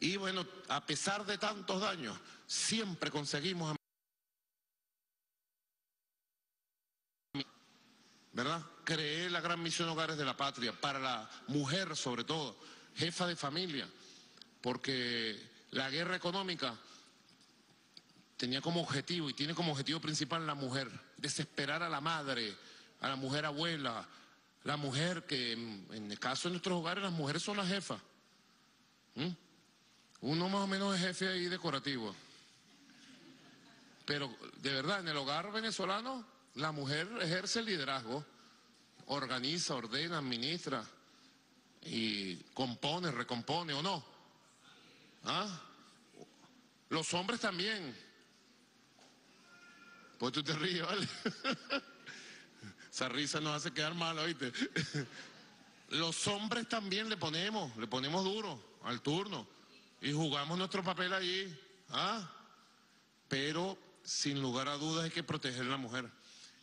Y bueno, a pesar de tantos daños, siempre conseguimos, ¿verdad? Creé la gran misión Hogares de la Patria, para la mujer sobre todo, jefa de familia, porque la guerra económica tenía como objetivo y tiene como objetivo principal la mujer, desesperar a la madre, a la mujer abuela. La mujer, que en el caso de nuestros hogares, las mujeres son las jefas. ¿Mm? Uno más o menos es jefe ahí decorativo. Pero de verdad, en el hogar venezolano, la mujer ejerce el liderazgo, organiza, ordena, administra, y compone, recompone, ¿o no? ¿Ah? Los hombres también. Pues tú te ríes, ¿vale? Esa risa nos hace quedar mal, ¿oíste? Los hombres también le ponemos, le ponemos duro al turno y jugamos nuestro papel allí, ¿ah? Pero sin lugar a dudas, hay que proteger a la mujer.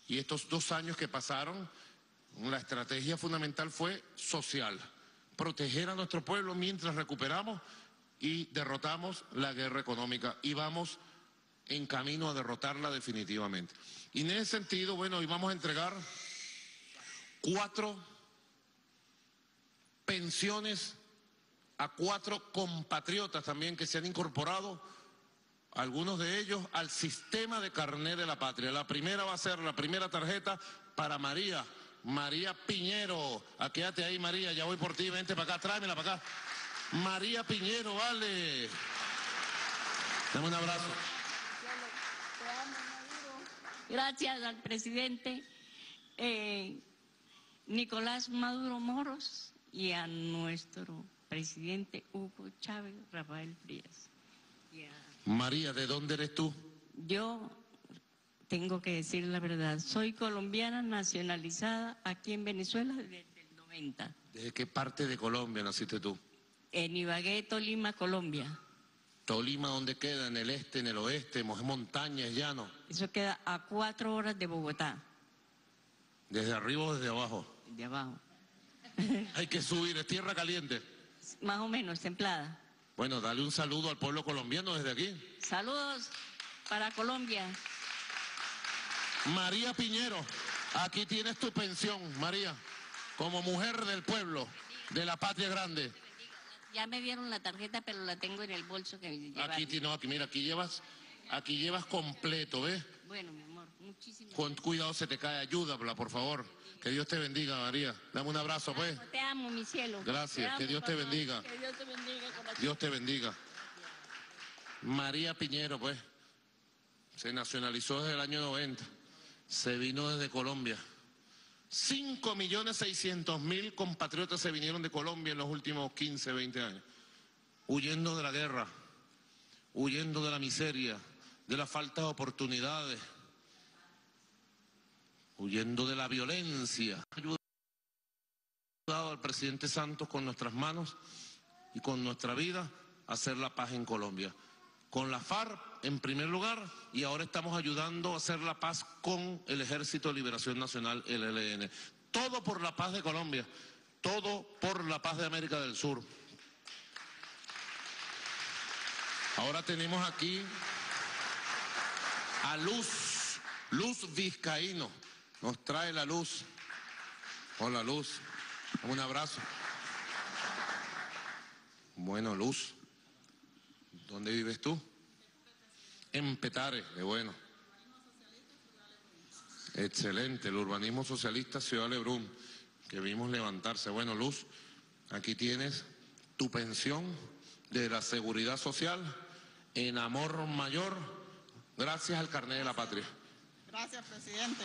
Y estos dos años que pasaron, la estrategia fundamental fue social. Proteger a nuestro pueblo mientras recuperamos y derrotamos la guerra económica. Y vamos en camino a derrotarla definitivamente. Y en ese sentido, bueno, hoy vamos a entregar cuatro pensiones a cuatro compatriotas también que se han incorporado, algunos de ellos, al sistema de carnet de la patria. La primera va a ser la primera tarjeta para María, María Piñero. Ah, quédate ahí, María, ya voy por ti, vente para acá, tráemela para acá. María Piñero, vale. Dame un abrazo. Gracias al presidente eh, Nicolás Maduro Moros y a nuestro presidente Hugo Chávez Rafael Frías. Yeah. María, ¿de dónde eres tú? Yo tengo que decir la verdad, soy colombiana nacionalizada aquí en Venezuela desde el noventa. ¿Desde qué parte de Colombia naciste tú? En Ibagué, Tolima, Colombia. ¿Tolima dónde queda? ¿En el este, en el oeste, montañas, llano? Eso queda a cuatro horas de Bogotá. ¿Desde arriba o desde abajo? De abajo. Hay que subir, es tierra caliente. Más o menos, templada. Bueno, dale un saludo al pueblo colombiano desde aquí. Saludos para Colombia. María Piñero, aquí tienes tu pensión, María, como mujer del pueblo, de la patria grande. Ya me dieron la tarjeta, pero la tengo en el bolso que me llevaron. Aquí, no, aquí, mira, aquí llevas, aquí llevas completo, ¿ves? Bueno, mi amor, muchísimas gracias. Con cuidado se te cae, ayúdala, por favor. Que Dios te bendiga, María. Dame un abrazo, pues. Te amo, mi cielo. Gracias. Amo, que Dios te bendiga. Que Dios te bendiga. Dios te bendiga. María Piñero, pues, se nacionalizó desde el año noventa. Se vino desde Colombia. cinco millones seiscientos mil compatriotas se vinieron de Colombia en los últimos quince, veinte años. Huyendo de la guerra, huyendo de la miseria, de la falta de oportunidades, huyendo de la violencia. Hemos ayudado al presidente Santos con nuestras manos y con nuestra vida a hacer la paz en Colombia. Con la FARC en primer lugar, y ahora estamos ayudando a hacer la paz con el Ejército de Liberación Nacional, el E L N. Todo por la paz de Colombia, todo por la paz de América del Sur. Ahora tenemos aquí a Luz, Luz Vizcaíno. Nos trae la Luz. Hola, Luz. Un abrazo. Bueno, Luz, ¿dónde vives tú? En Petare, qué bueno. Excelente, el urbanismo socialista Ciudad Lebrun, que vimos levantarse. Bueno, Luz, aquí tienes tu pensión de la Seguridad Social en amor mayor, gracias al carnet de la patria. Gracias, presidente.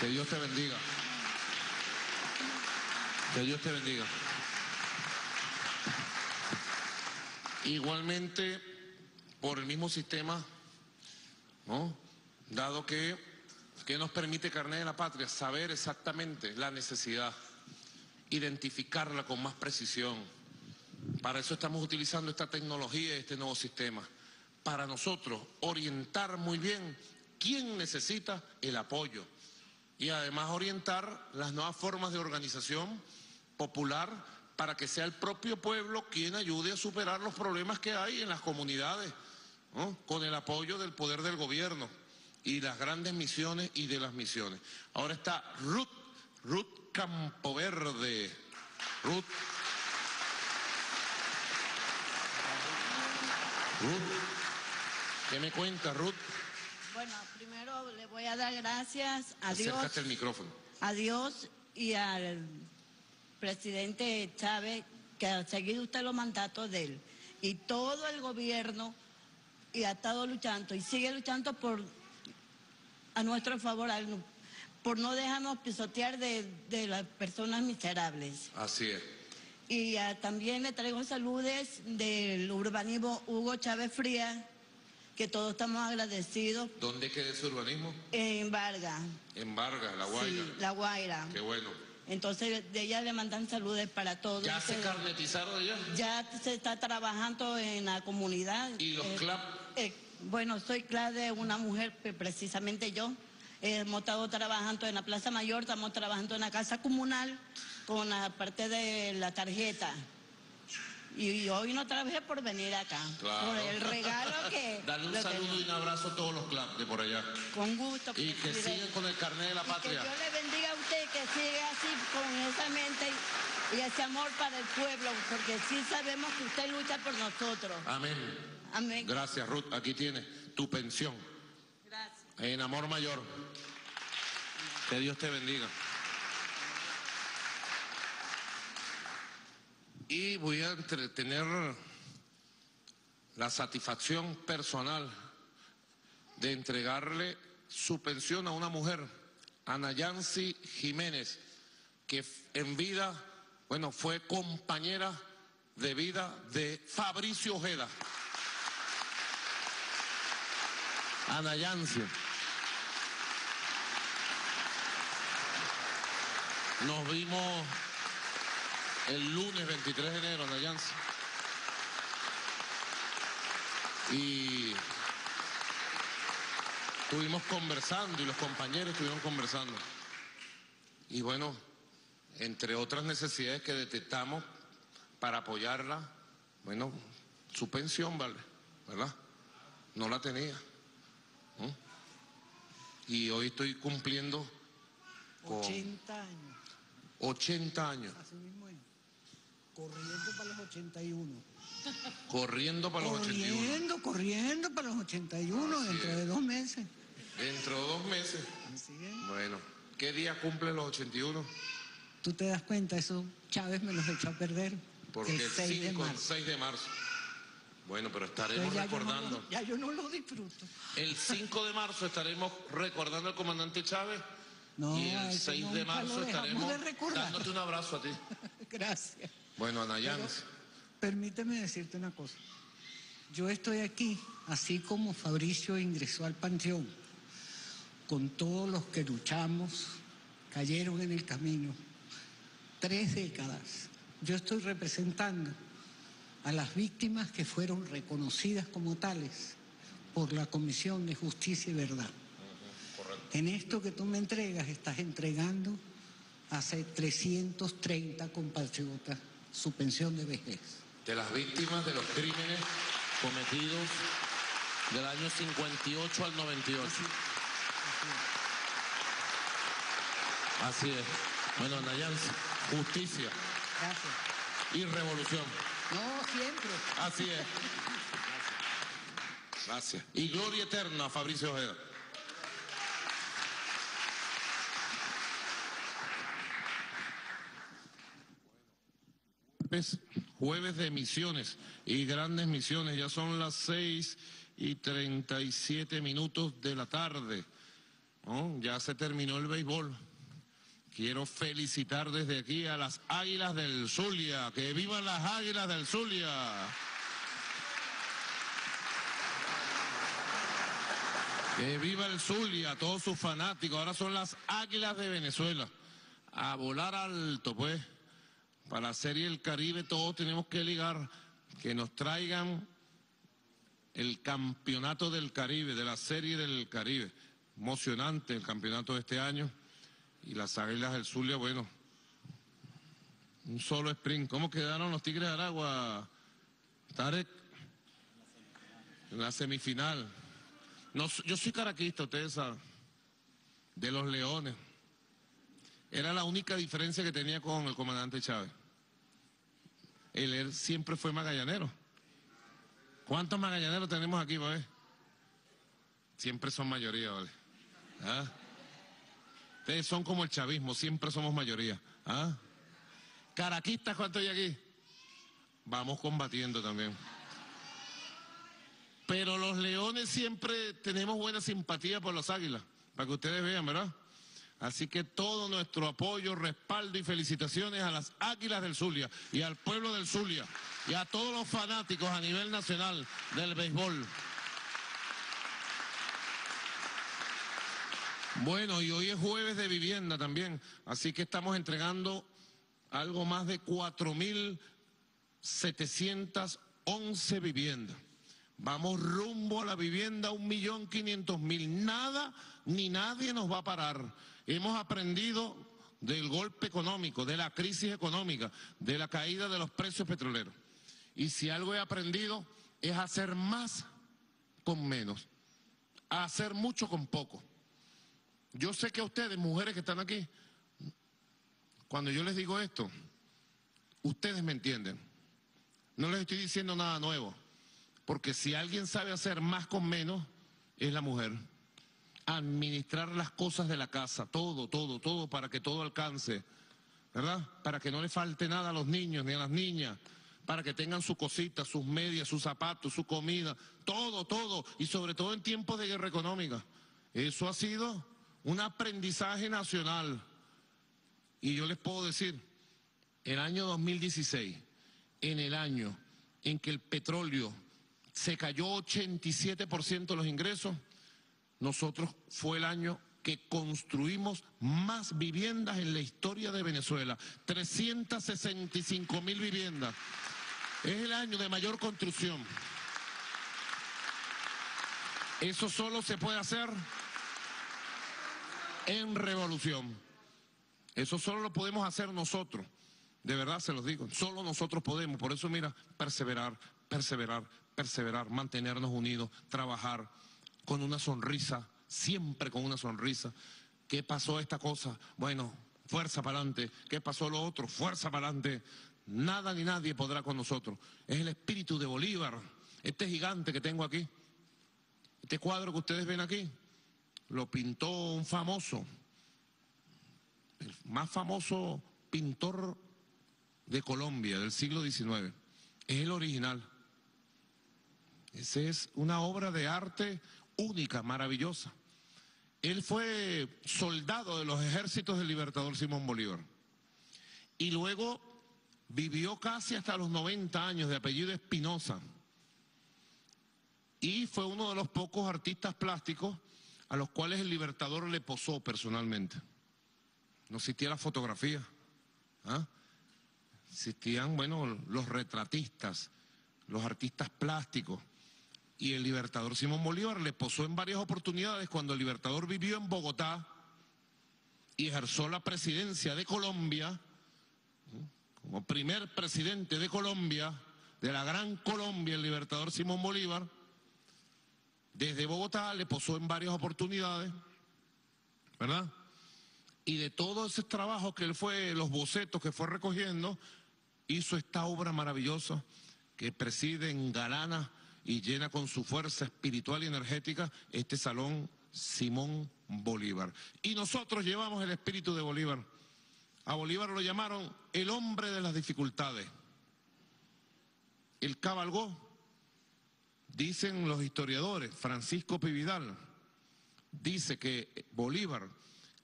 Que Dios te bendiga. Que Dios te bendiga. Igualmente, por el mismo sistema, ¿no? Dado que, que nos permite carnet de la patria, saber exactamente la necesidad, identificarla con más precisión. Para eso estamos utilizando esta tecnología y este nuevo sistema. Para nosotros, orientar muy bien quién necesita el apoyo. Y además orientar las nuevas formas de organización popular, para que sea el propio pueblo quien ayude a superar los problemas que hay en las comunidades, ¿no? Con el apoyo del poder del gobierno y las grandes misiones y de las misiones. Ahora está Ruth, Ruth Campo Verde. Ruth. Ruth, ¿qué me cuenta, Ruth? Bueno, primero le voy a dar gracias a Dios. Acércate el micrófono. A Dios y al presidente Chávez, que ha seguido usted los mandatos de él, y todo el gobierno, y ha estado luchando y sigue luchando por a nuestro favor, por no dejarnos pisotear de, de las personas miserables. Así es. Y a, también le traigo saludes del urbanismo Hugo Chávez Frías, que todos estamos agradecidos. ¿Dónde queda ese urbanismo? En Vargas. En Vargas, La Guaira. Sí, La Guaira. Qué bueno. Entonces, de ella le mandan saludos para todos. ¿Ya se carnetizaron allá? Ya se está trabajando en la comunidad. ¿Y los eh, C L A P? Eh, Bueno, soy Claudia, una mujer, precisamente yo. Hemos estado trabajando en la Plaza Mayor, estamos trabajando en la Casa Comunal con la parte de la tarjeta. Y hoy no trabajé por venir acá. Claro. Por el regalo que... Darle un saludo tengo. Y un abrazo a todos los clubs de por allá. Con gusto. Y que sigan con el carnet de la patria. Que Dios le bendiga a usted y que siga así con esa mente y ese amor para el pueblo, porque sí sabemos que usted lucha por nosotros. Amén. Amén. Gracias, Ruth. Aquí tienes tu pensión. Gracias. En amor mayor. Que Dios te bendiga. Y voy a entretener la satisfacción personal de entregarle su pensión a una mujer, Ana Yanse Jiménez, que en vida, bueno, fue compañera de vida de Fabricio Ojeda. Ana Yanse. Nos vimos... el lunes veintitrés de enero, Ana Yanse. Y estuvimos conversando, y los compañeros estuvieron conversando. Y bueno, entre otras necesidades que detectamos para apoyarla, bueno, su pensión, ¿vale? ¿Verdad? No la tenía. ¿Mm? Y hoy estoy cumpliendo con... ochenta años. ochenta años. Así mismo es. Corriendo para los ochenta y uno. Corriendo para los corriendo, ochenta y uno. Corriendo, corriendo para los ochenta y uno, así dentro es. de dos meses. Dentro de dos meses. Así es. Bueno, ¿qué día cumplen los ochenta y uno? Tú te das cuenta, eso Chávez me los echó a perder. Porque el seis de marzo. Bueno, pero estaremos pero ya recordando. Yo no lo, ya yo no lo disfruto. El cinco de marzo estaremos recordando al comandante Chávez. No, y el seis de marzo estaremos de dándote un abrazo a ti. Gracias. Bueno, Ana Yanse. Permíteme decirte una cosa. Yo estoy aquí, así como Fabricio ingresó al Panteón, con todos los que luchamos, cayeron en el camino, tres décadas. Yo estoy representando a las víctimas que fueron reconocidas como tales por la Comisión de Justicia y Verdad. En esto que tú me entregas, estás entregando a trescientos treinta compatriotas su pensión de vejez. De las víctimas de los crímenes cometidos del año cincuenta y ocho al noventa y ocho. Así es. Así es. Bueno, Ana Yanse, justicia. Gracias. Y revolución. No, siempre. Así es. Gracias. Gracias. Y gloria eterna, Fabricio Ojeda. Jueves de misiones y grandes misiones, ya son las seis y treinta y siete minutos de la tarde, ¿no? Ya se terminó el béisbol. Quiero felicitar desde aquí a las Águilas del Zulia. ¡Que vivan las Águilas del Zulia! ¡Que viva el Zulia! Todos sus fanáticos, ahora son las Águilas de Venezuela. A volar alto, pues. Para la Serie del Caribe todos tenemos que ligar que nos traigan el campeonato del Caribe, de la Serie del Caribe. Emocionante el campeonato de este año. Y las Águilas del Zulia, bueno, un solo sprint. ¿Cómo quedaron los Tigres de Aragua, Tarek? En la semifinal. No, yo soy caraquista, ustedes saben, de los Leones. Era la única diferencia que tenía con el comandante Chávez. Él, él siempre fue magallanero. ¿Cuántos magallaneros tenemos aquí, ¿vale? Siempre son mayoría, ¿vale? ¿Ah? Ustedes son como el chavismo, siempre somos mayoría. ¿Ah? Caraquistas, ¿cuántos hay aquí? Vamos combatiendo también. Pero los Leones siempre tenemos buena simpatía por las Águilas, para que ustedes vean, ¿verdad? Así que todo nuestro apoyo, respaldo y felicitaciones a las Águilas del Zulia y al pueblo del Zulia y a todos los fanáticos a nivel nacional del béisbol. Bueno, y hoy es jueves de vivienda también, así que estamos entregando algo más de cuatro mil setecientas once viviendas. Vamos rumbo a la vivienda un millón quinientos mil. Nada ni nadie nos va a parar. Hemos aprendido del golpe económico, de la crisis económica, de la caída de los precios petroleros. Y si algo he aprendido es hacer más con menos, hacer mucho con poco. Yo sé que a ustedes, mujeres que están aquí, cuando yo les digo esto, ustedes me entienden. No les estoy diciendo nada nuevo, porque si alguien sabe hacer más con menos, es la mujer. Administrar las cosas de la casa, todo, todo, todo, para que todo alcance, ¿verdad? Para que no le falte nada a los niños ni a las niñas, para que tengan su cosita, sus medias, sus zapatos, su comida, todo, todo, y sobre todo en tiempos de guerra económica. Eso ha sido un aprendizaje nacional. Y yo les puedo decir, el año dos mil dieciséis, en el año en que el petróleo se cayó ochenta y siete por ciento de los ingresos, nosotros fue el año que construimos más viviendas en la historia de Venezuela, trescientas sesenta y cinco mil viviendas. Es el año de mayor construcción. Eso solo se puede hacer en revolución. Eso solo lo podemos hacer nosotros. De verdad se los digo, solo nosotros podemos. Por eso, mira, perseverar, perseverar, perseverar, mantenernos unidos, trabajar con una sonrisa, siempre con una sonrisa. ¿Qué pasó esta cosa? Bueno, fuerza para adelante. ¿Qué pasó lo otro? Fuerza para adelante. Nada ni nadie podrá con nosotros. Es el espíritu de Bolívar. Este gigante que tengo aquí, este cuadro que ustedes ven aquí, lo pintó un famoso, el más famoso pintor de Colombia del siglo diecinueve. Es el original. Esa es una obra de arte única, maravillosa. Él fue soldado de los ejércitos del libertador Simón Bolívar. Y luego vivió casi hasta los noventa años, de apellido Espinosa. Y fue uno de los pocos artistas plásticos a los cuales el libertador le posó personalmente. No existía la fotografía, ¿ah? Existían, bueno, los retratistas, los artistas plásticos. Y el libertador Simón Bolívar le posó en varias oportunidades cuando el libertador vivió en Bogotá y ejerció la presidencia de Colombia, ¿sí? Como primer presidente de Colombia, de la gran Colombia, el libertador Simón Bolívar. Desde Bogotá le posó en varias oportunidades, ¿verdad? Y de todos esos trabajos que él fue, los bocetos que fue recogiendo, hizo esta obra maravillosa que preside, engalana y llena con su fuerza espiritual y energética este salón Simón Bolívar. Y nosotros llevamos el espíritu de Bolívar. A Bolívar lo llamaron el hombre de las dificultades. Él cabalgó, dicen los historiadores, Francisco Pividal dice que Bolívar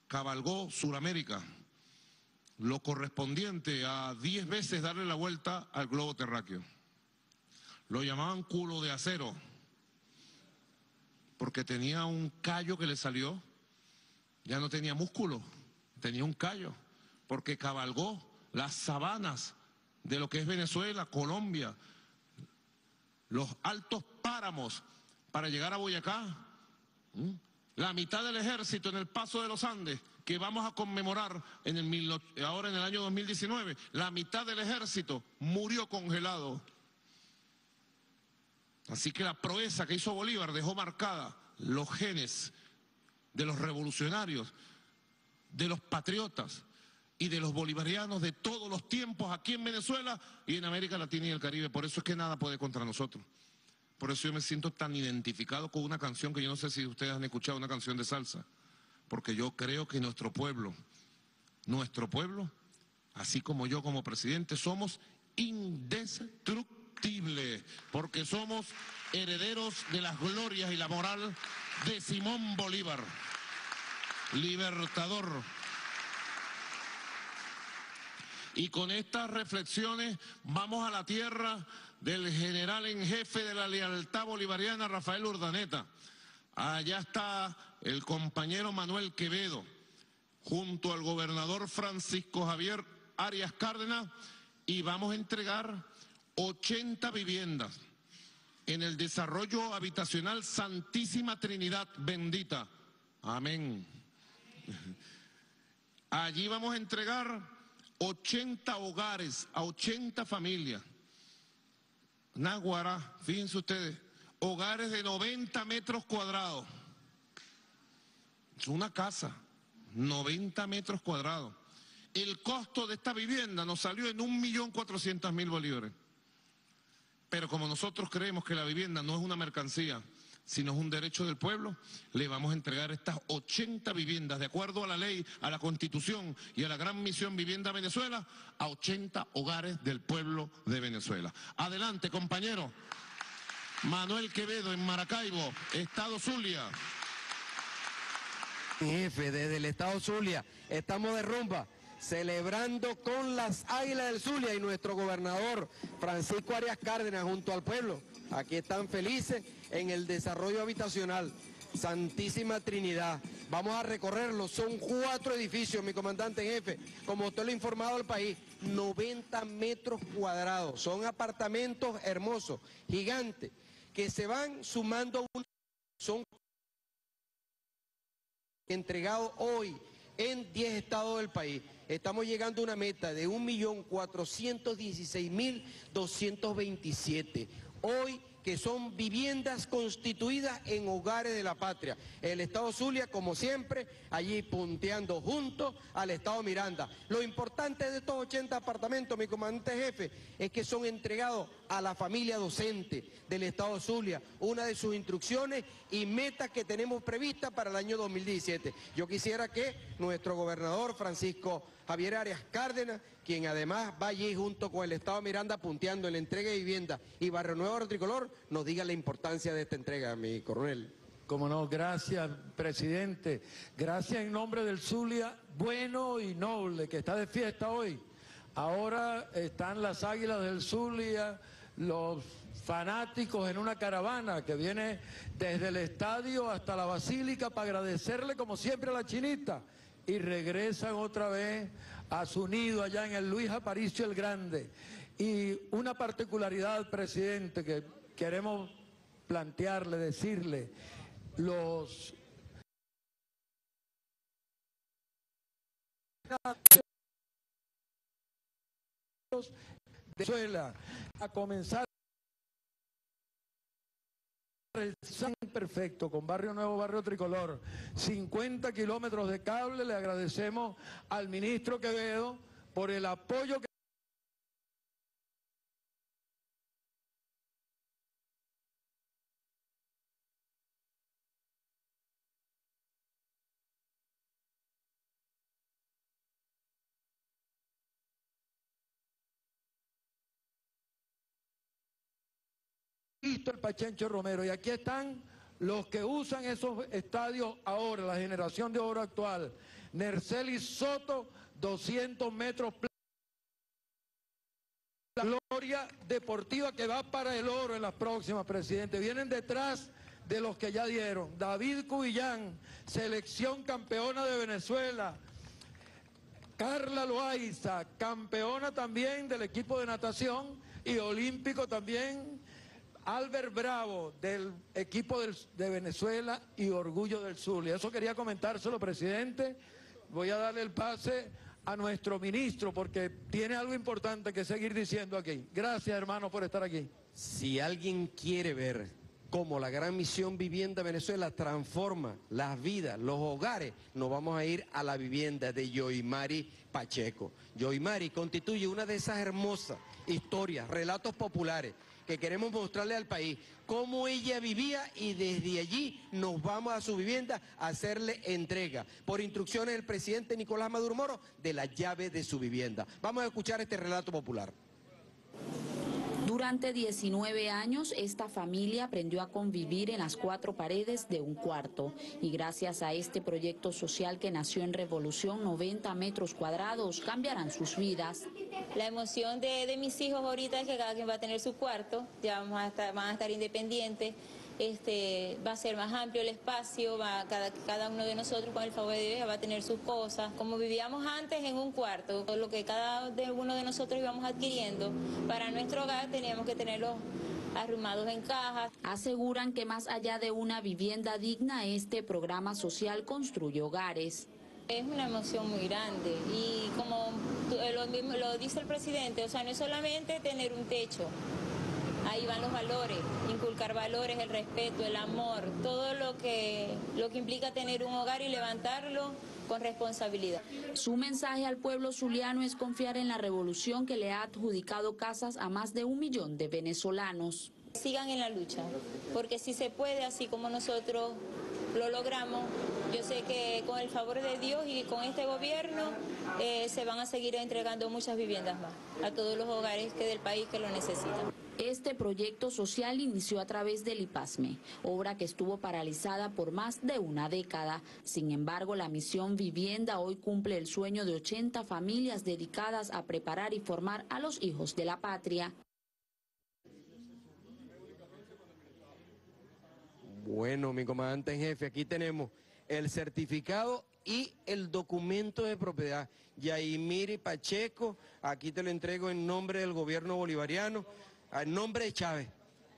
cabalgó Suramérica, lo correspondiente a diez veces darle la vuelta al globo terráqueo. Lo llamaban culo de acero, porque tenía un callo que le salió, ya no tenía músculo, tenía un callo, porque cabalgó las sabanas de lo que es Venezuela, Colombia, los altos páramos para llegar a Boyacá. ¿Mm? La mitad del ejército en el paso de los Andes, que vamos a conmemorar en el, ahora en el año dos mil diecinueve, la mitad del ejército murió congelado. Así que la proeza que hizo Bolívar dejó marcada los genes de los revolucionarios, de los patriotas y de los bolivarianos de todos los tiempos aquí en Venezuela y en América Latina y el Caribe. Por eso es que nada puede contra nosotros. Por eso yo me siento tan identificado con una canción que yo no sé si ustedes han escuchado, una canción de salsa. Porque yo creo que nuestro pueblo, nuestro pueblo, así como yo como presidente, somos indestructibles. Porque somos herederos de las glorias y la moral de Simón Bolívar, libertador. Y con estas reflexiones vamos a la tierra del general en jefe de la lealtad bolivariana, Rafael Urdaneta. Allá está el compañero Manuel Quevedo, junto al gobernador Francisco Javier Arias Cárdenas, y vamos a entregar ochenta viviendas en el desarrollo habitacional Santísima Trinidad bendita. Amén. Allí vamos a entregar ochenta hogares a ochenta familias. Náguara, fíjense ustedes, hogares de noventa metros cuadrados. Es una casa, noventa metros cuadrados. El costo de esta vivienda nos salió en un millón cuatrocientos mil bolívares. Pero como nosotros creemos que la vivienda no es una mercancía, sino es un derecho del pueblo, le vamos a entregar estas ochenta viviendas, de acuerdo a la ley, a la Constitución y a la gran misión Vivienda Venezuela, a ochenta hogares del pueblo de Venezuela. Adelante, compañero. Manuel Quevedo, en Maracaibo, Estado Zulia. Jefe, desde el Estado Zulia, estamos de rumba, celebrando con las Águilas del Zulia y nuestro gobernador Francisco Arias Cárdenas junto al pueblo. Aquí están felices en el desarrollo habitacional Santísima Trinidad. Vamos a recorrerlo, son cuatro edificios, mi comandante jefe, como usted lo ha informado al país, noventa metros cuadrados. Son apartamentos hermosos, gigantes, que se van sumando. Son entregados hoy en diez estados del país. Estamos llegando a una meta de un millón cuatrocientos dieciséis mil doscientos veintisiete. Hoy, que son viviendas constituidas en Hogares de la Patria. El Estado Zulia, como siempre, allí punteando junto al Estado Miranda. Lo importante de estos ochenta apartamentos, mi comandante jefe, es que son entregados a la familia docente del Estado Zulia, una de sus instrucciones y metas que tenemos previstas para el año dos mil diecisiete. Yo quisiera que nuestro gobernador Francisco Javier Arias Cárdenas, quien además va allí junto con el Estado Miranda punteando en la entrega de vivienda y Barrio Nuevo Tricolor, nos diga la importancia de esta entrega, mi coronel. Como no, gracias, presidente. Gracias en nombre del Zulia bueno y noble, que está de fiesta hoy. Ahora están las Águilas del Zulia, los fanáticos en una caravana que viene desde el estadio hasta la basílica para agradecerle como siempre a la chinita. Y regresan otra vez a su nido allá en el Luis Aparicio el Grande. Y una particularidad, presidente, que queremos plantearle, decirle, los... de Venezuela, a comenzar el San Perfecto con Barrio Nuevo, Barrio Tricolor, cincuenta kilómetros de cable. Le agradecemos al ministro Quevedo por el apoyo que el Pachencho Romero, y aquí están los que usan esos estadios ahora, la generación de oro actual. Nerceli Soto, doscientos metros. La gloria deportiva que va para el oro en las próximas, presidente. Vienen detrás de los que ya dieron. David Cubillán, selección campeona de Venezuela. Carla Loaiza, campeona también del equipo de natación y olímpico también. Albert Bravo, del equipo del, de Venezuela y Orgullo del Zulia. Eso quería comentárselo, presidente. Voy a darle el pase a nuestro ministro, porque tiene algo importante que seguir diciendo aquí. Gracias, hermano, por estar aquí. Si alguien quiere ver cómo la gran misión Vivienda Venezuela transforma las vidas, los hogares, nos vamos a ir a la vivienda de Yoimari Pacheco. Yoimari constituye una de esas hermosas historias, relatos populares, que queremos mostrarle al país cómo ella vivía, y desde allí nos vamos a su vivienda a hacerle entrega, por instrucciones del presidente Nicolás Maduro Moro, de la llave de su vivienda. Vamos a escuchar este relato popular. Durante diecinueve años, esta familia aprendió a convivir en las cuatro paredes de un cuarto. Y gracias a este proyecto social que nació en Revolución, noventa metros cuadrados cambiarán sus vidas. La emoción de, de mis hijos ahorita es que cada quien va a tener su cuarto, ya vamos a estar, van a estar independientes, este, va a ser más amplio el espacio, va, cada, cada uno de nosotros, con el favor de Dios, va a tener sus cosas. Como vivíamos antes en un cuarto, lo que cada uno de nosotros íbamos adquiriendo para nuestro hogar, teníamos que tenerlo arrumados en cajas. Aseguran que más allá de una vivienda digna, este programa social construye hogares. Es una emoción muy grande y como lo, lo dice el presidente, o sea, no es solamente tener un techo. Ahí van los valores, inculcar valores, el respeto, el amor, todo lo que, lo que implica tener un hogar y levantarlo con responsabilidad. Su mensaje al pueblo zuliano es confiar en la revolución que le ha adjudicado casas a más de un millón de venezolanos. Sigan en la lucha, porque si se puede, así como nosotros lo logramos, yo sé que con el favor de Dios y con este gobierno eh, se van a seguir entregando muchas viviendas más a todos los hogares que del país que lo necesitan. Este proyecto social inició a través del IPASME, obra que estuvo paralizada por más de una década. Sin embargo, la misión Vivienda hoy cumple el sueño de ochenta familias dedicadas a preparar y formar a los hijos de la patria. Bueno, mi comandante en jefe, aquí tenemos el certificado y el documento de propiedad. Yoimari Pacheco, aquí te lo entrego en nombre del gobierno bolivariano, en nombre de Chávez,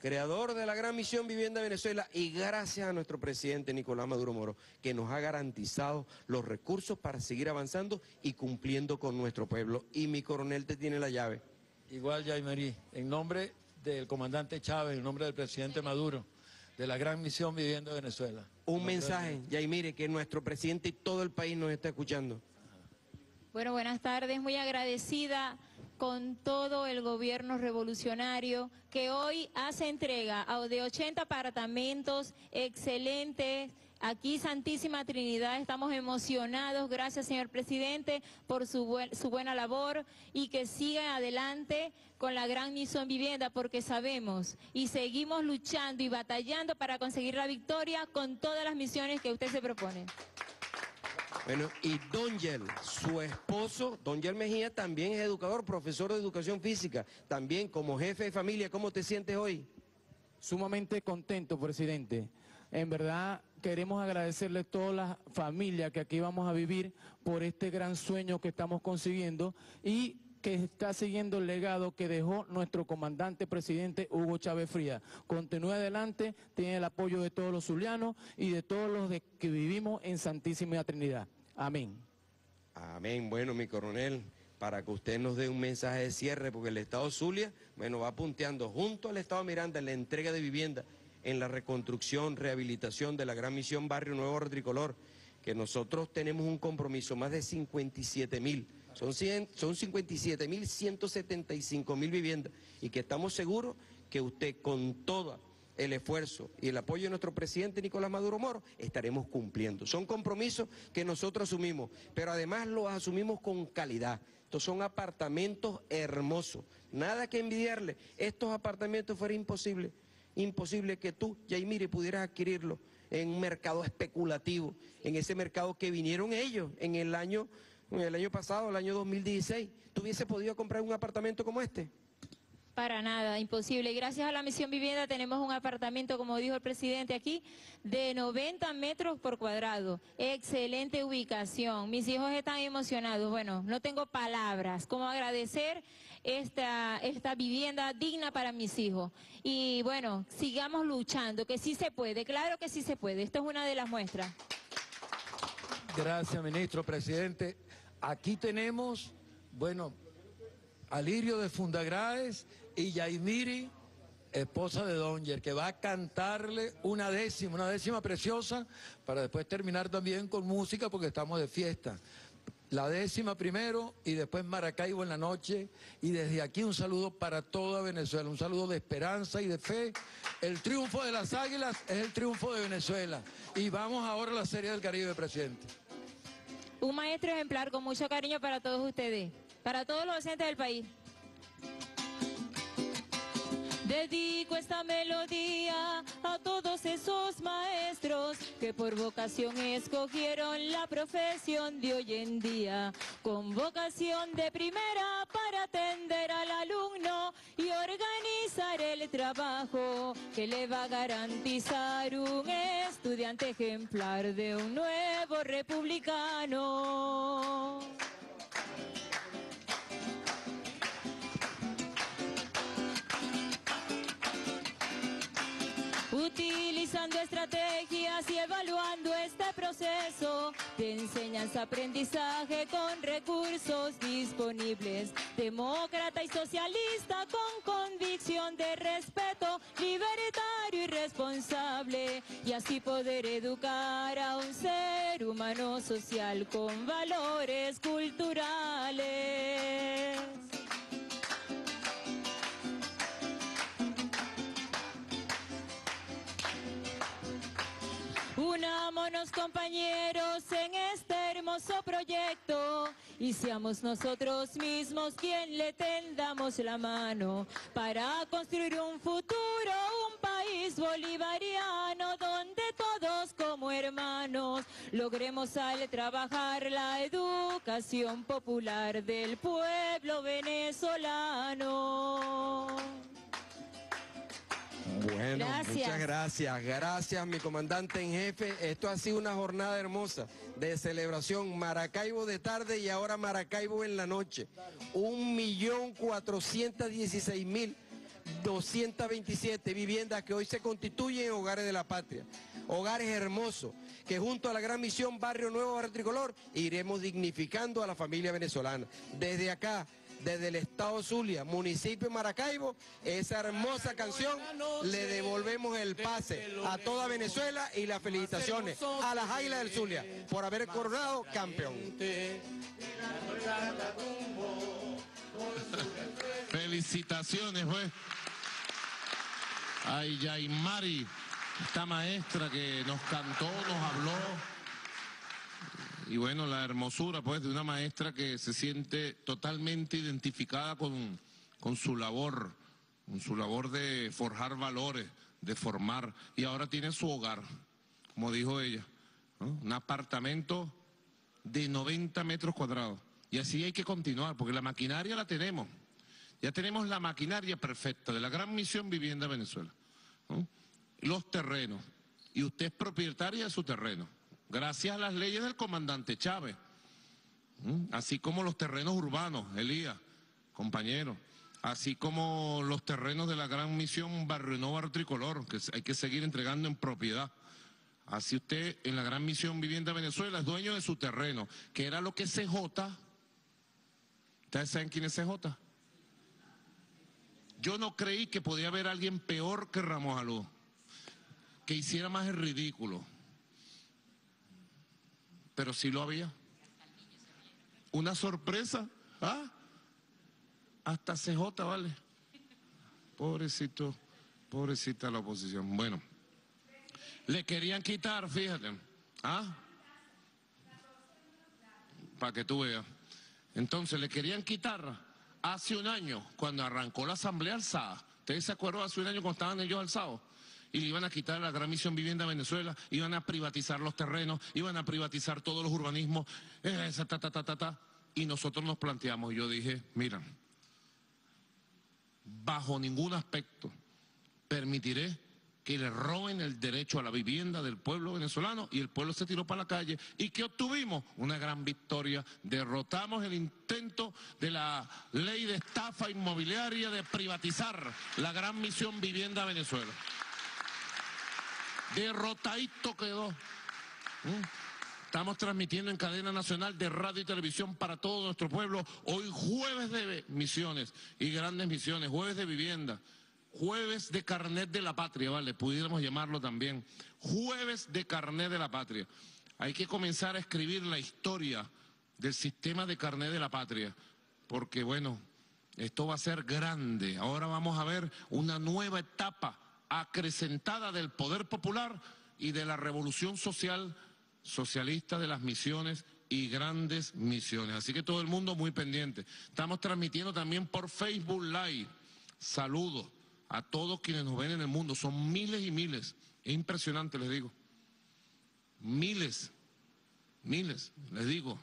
creador de la gran misión Vivienda Venezuela, y gracias a nuestro presidente Nicolás Maduro Moro, que nos ha garantizado los recursos para seguir avanzando y cumpliendo con nuestro pueblo. Y mi coronel te tiene la llave. Igual, Yoimari, en nombre del comandante Chávez, en nombre del presidente Maduro, de la gran misión Vivienda Venezuela. Un mensaje, Yoimari, que nuestro presidente y todo el país nos está escuchando. Bueno, buenas tardes, muy agradecida con todo el gobierno revolucionario que hoy hace entrega de ochenta apartamentos excelentes. Aquí, Santísima Trinidad, estamos emocionados. Gracias, señor presidente, por su, buen, su buena labor y que siga adelante con la gran misión Vivienda, porque sabemos y seguimos luchando y batallando para conseguir la victoria con todas las misiones que usted se propone. Bueno, y Donyer, su esposo, Donyer Mejía, también es educador, profesor de educación física, también como jefe de familia. ¿Cómo te sientes hoy? Sumamente contento, presidente. En verdad, queremos agradecerle a todas las familias que aquí vamos a vivir por este gran sueño que estamos consiguiendo y que está siguiendo el legado que dejó nuestro comandante presidente Hugo Chávez Frías. Continúe adelante, tiene el apoyo de todos los zulianos y de todos los de que vivimos en Santísima Trinidad. Amén. Amén. Bueno, mi coronel, para que usted nos dé un mensaje de cierre, porque el Estado Zulia, bueno, va punteando junto al Estado Miranda en la entrega de vivienda, en la reconstrucción, rehabilitación de la gran misión Barrio Nuevo Tricolor, que nosotros tenemos un compromiso, más de cincuenta y siete mil. Son, son cincuenta y siete mil ciento setenta y cinco mil viviendas y que estamos seguros que usted, con todo el esfuerzo y el apoyo de nuestro presidente Nicolás Maduro Moro, estaremos cumpliendo. Son compromisos que nosotros asumimos, pero además los asumimos con calidad. Estos son apartamentos hermosos, nada que envidiarle. Estos apartamentos fuera imposible, imposible que tú, Yoimari, pudieras adquirirlos en un mercado especulativo, en ese mercado que vinieron ellos en el año... El año pasado, el año dos mil dieciséis, ¿tú hubiese podido comprar un apartamento como este? Para nada, imposible. Gracias a la misión Vivienda tenemos un apartamento, como dijo el presidente aquí, de noventa metros por cuadrado. Excelente ubicación. Mis hijos están emocionados. Bueno, no tengo palabras como agradecer esta, esta vivienda digna para mis hijos. Y bueno, sigamos luchando, que sí se puede, claro que sí se puede. Esto es una de las muestras. Gracias, ministro, presidente. Aquí tenemos, bueno, a Lirio de Fundagraes y Yoimari, esposa de Donyer, que va a cantarle una décima, una décima preciosa, para después terminar también con música, porque estamos de fiesta. La décima primero y después Maracaibo en la noche. Y desde aquí un saludo para toda Venezuela, un saludo de esperanza y de fe. El triunfo de las Águilas es el triunfo de Venezuela. Y vamos ahora a la Serie del Caribe, presidente. Un maestro ejemplar con mucho cariño para todos ustedes, para todos los docentes del país. Dedico esta melodía a todos esos maestros que por vocación escogieron la profesión de hoy en día, con vocación de primera para atender al alumno y organizar el trabajo que le va a garantizar un estudiante ejemplar de un nuevo republicano. Usando estrategias y evaluando este proceso de enseñanza-aprendizaje con recursos disponibles. Demócrata y socialista con convicción de respeto, libertario y responsable. Y así poder educar a un ser humano social con valores culturales. Unámonos, compañeros, en este hermoso proyecto y seamos nosotros mismos quien le tendamos la mano para construir un futuro, un país bolivariano donde todos como hermanos logremos al trabajar la educación popular del pueblo venezolano. Bueno, gracias. Muchas gracias, gracias mi comandante en jefe. Esto ha sido una jornada hermosa de celebración. Maracaibo de tarde y ahora Maracaibo en la noche. Un millón cuatrocientos dieciséis mil doscientos veintisiete viviendas que hoy se constituyen en Hogares de la Patria. Hogares hermosos que junto a la gran misión Barrio Nuevo, Barrio Tricolor, iremos dignificando a la familia venezolana. Desde acá, desde el estado Zulia, municipio de Maracaibo, esa hermosa canción, le devolvemos el pase a toda Venezuela y las felicitaciones a las Águilas del Zulia por haber coronado campeón. Felicitaciones, juez. A Yoimari, esta maestra que nos cantó, nos habló. Y bueno, la hermosura pues de una maestra que se siente totalmente identificada con, con su labor, con su labor de forjar valores, de formar. Y ahora tiene su hogar, como dijo ella, ¿no? Un apartamento de noventa metros cuadrados. Y así hay que continuar, porque la maquinaria la tenemos. Ya tenemos la maquinaria perfecta de la gran misión Vivienda Venezuela, ¿no? Los terrenos. Y usted es propietaria de su terreno, gracias a las leyes del comandante Chávez, así como los terrenos urbanos, Elías, compañero, así como los terrenos de la gran misión Barrio Nuevo, Barrio Tricolor, que hay que seguir entregando en propiedad. Así usted, en la gran misión Vivienda Venezuela, es dueño de su terreno, que era lo que C J, ¿ustedes saben quién es C J? Yo no creí que podía haber alguien peor que Ramos Alú, que hiciera más el ridículo. Pero sí lo había. Una sorpresa. ¿Ah? Hasta C J, ¿vale? Pobrecito, pobrecita la oposición. Bueno, le querían quitar, fíjate. ¿Ah? Para que tú veas. Entonces, le querían quitar hace un año, cuando arrancó la asamblea alzada. ¿Ustedes se acuerdan hace un año cuando estaban ellos alzados? Y le iban a quitar la gran misión Vivienda Venezuela, iban a privatizar los terrenos, iban a privatizar todos los urbanismos, esa, ta, ta, ta, ta, ta. Y nosotros nos planteamos, yo dije, mira, bajo ningún aspecto permitiré que le roben el derecho a la vivienda del pueblo venezolano, y el pueblo se tiró para la calle. ¿Y qué obtuvimos? Una gran victoria. Derrotamos el intento de la ley de estafa inmobiliaria de privatizar la gran misión Vivienda Venezuela. Derrotadito quedó. Estamos transmitiendo en cadena nacional de radio y televisión para todo nuestro pueblo. Hoy jueves de misiones y grandes misiones, jueves de vivienda, jueves de carnet de la patria, ¿vale? Pudiéramos llamarlo también. Jueves de carnet de la patria. Hay que comenzar a escribir la historia del sistema de carnet de la patria, porque bueno, esto va a ser grande. Ahora vamos a ver una nueva etapa acrecentada del poder popular y de la revolución social, socialista de las misiones y grandes misiones. Así que todo el mundo muy pendiente. Estamos transmitiendo también por Facebook Live. Saludos a todos quienes nos ven en el mundo. Son miles y miles. Es impresionante, les digo. Miles, miles, les digo.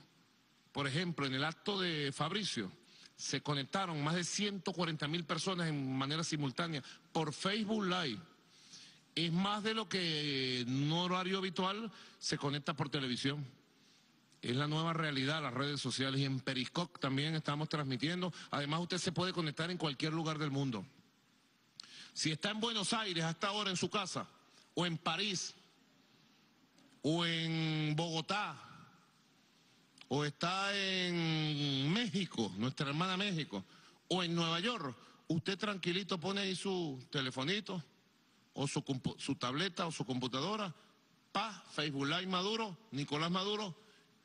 Por ejemplo, en el acto de Fabricio se conectaron más de ciento cuarenta mil personas en manera simultánea por Facebook Live. Es más de lo que en un horario habitual se conecta por televisión. Es la nueva realidad, las redes sociales. Y en Periscope también estamos transmitiendo. Además, usted se puede conectar en cualquier lugar del mundo. Si está en Buenos Aires hasta ahora en su casa, o en París, o en Bogotá, o está en México, nuestra hermana México, o en Nueva York, usted tranquilito pone ahí su telefonito, o su, su tableta, o su computadora, pa, Facebook Live Maduro, Nicolás Maduro,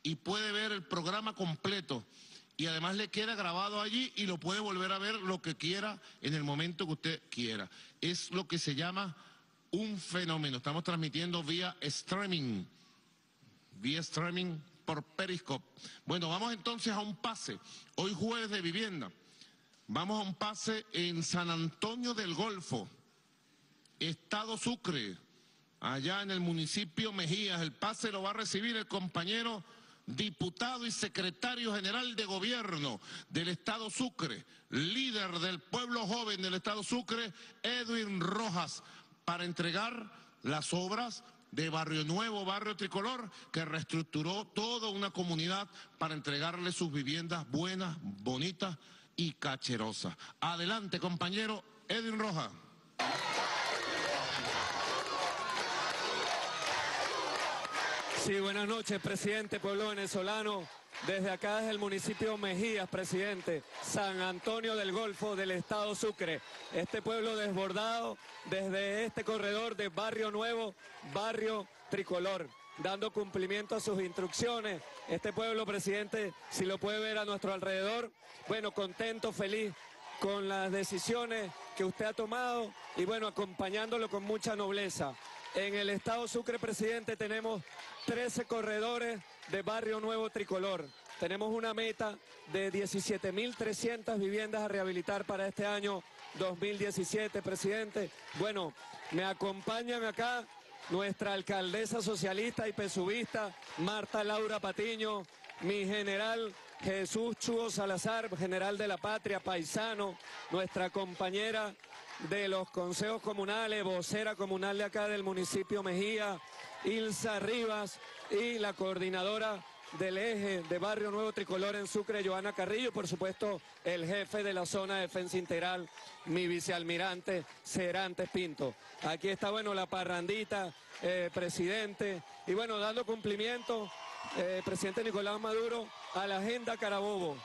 y puede ver el programa completo. Y además le queda grabado allí y lo puede volver a ver lo que quiera en el momento que usted quiera. Es lo que se llama un fenómeno. Estamos transmitiendo vía streaming, vía streaming por Periscope. Bueno, vamos entonces a un pase. Hoy jueves de vivienda. Vamos a un pase en San Antonio del Golfo, Estado Sucre, allá en el municipio Mejías. El pase lo va a recibir el compañero diputado y secretario general de gobierno del Estado Sucre, líder del pueblo joven del Estado Sucre, Edwin Rojas, para entregar las obras de Barrio Nuevo, Barrio Tricolor, que reestructuró toda una comunidad para entregarle sus viviendas buenas, bonitas y cacherosas. Adelante, compañero Edwin Rojas. Sí, buenas noches, presidente, pueblo venezolano. Desde acá, desde el municipio Mejías, presidente, San Antonio del Golfo del Estado Sucre. Este pueblo desbordado desde este corredor de Barrio Nuevo, Barrio Tricolor, dando cumplimiento a sus instrucciones. Este pueblo, presidente, si lo puede ver a nuestro alrededor, bueno, contento, feliz con las decisiones que usted ha tomado y bueno, acompañándolo con mucha nobleza. En el Estado Sucre, presidente, tenemos trece corredores de Barrio Nuevo Tricolor. Tenemos una meta de diecisiete mil trescientas viviendas a rehabilitar para este año dos mil diecisiete, presidente. Bueno, me acompañan acá nuestra alcaldesa socialista y pesubista, Marta Laura Patiño, mi general Jesús Chuo Salazar, general de la patria, paisano, nuestra compañera de los consejos comunales, vocera comunal de acá del municipio Mejía, Ilsa Rivas, y la coordinadora del eje de Barrio Nuevo Tricolor en Sucre, Joana Carrillo, y por supuesto el jefe de la zona de defensa integral, mi vicealmirante Cerantes Pinto. Aquí está, bueno, la parrandita, eh, presidente, y bueno, dando cumplimiento, eh, presidente Nicolás Maduro, a la agenda Carabobo,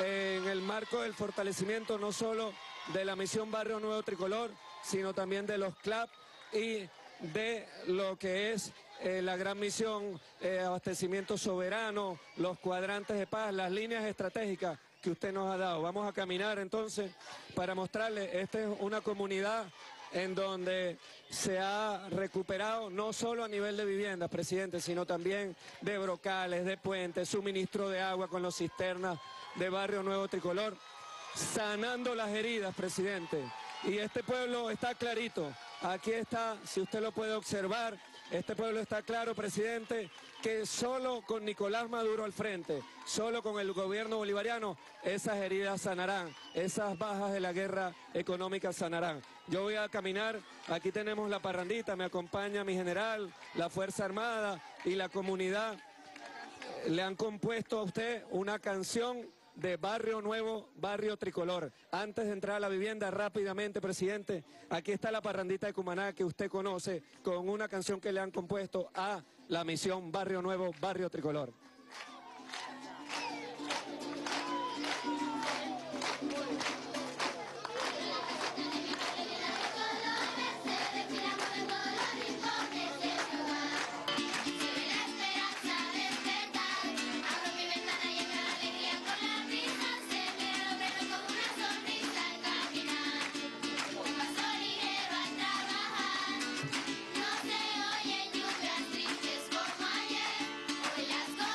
eh, en el marco del fortalecimiento no solo de la misión Barrio Nuevo Tricolor, sino también de los C L A P y de lo que es eh, la gran misión, eh, abastecimiento soberano, los cuadrantes de paz, las líneas estratégicas que usted nos ha dado. Vamos a caminar entonces para mostrarle, esta es una comunidad en donde se ha recuperado no solo a nivel de viviendas, presidente, sino también de brocales, de puentes, suministro de agua con los cisternas de Barrio Nuevo Tricolor, sanando las heridas, presidente. Y este pueblo está clarito, aquí está, si usted lo puede observar, este pueblo está claro, presidente, que solo con Nicolás Maduro al frente, solo con el gobierno bolivariano, esas heridas sanarán, esas bajas de la guerra económica sanarán. Yo voy a caminar, aquí tenemos la parrandita, me acompaña mi general, la Fuerza Armada y la comunidad. Le han compuesto a usted una canción de Barrio Nuevo, Barrio Tricolor. Antes de entrar a la vivienda, rápidamente, presidente, aquí está la parrandita de Cumaná que usted conoce, con una canción que le han compuesto a la misión Barrio Nuevo, Barrio Tricolor. Let's go!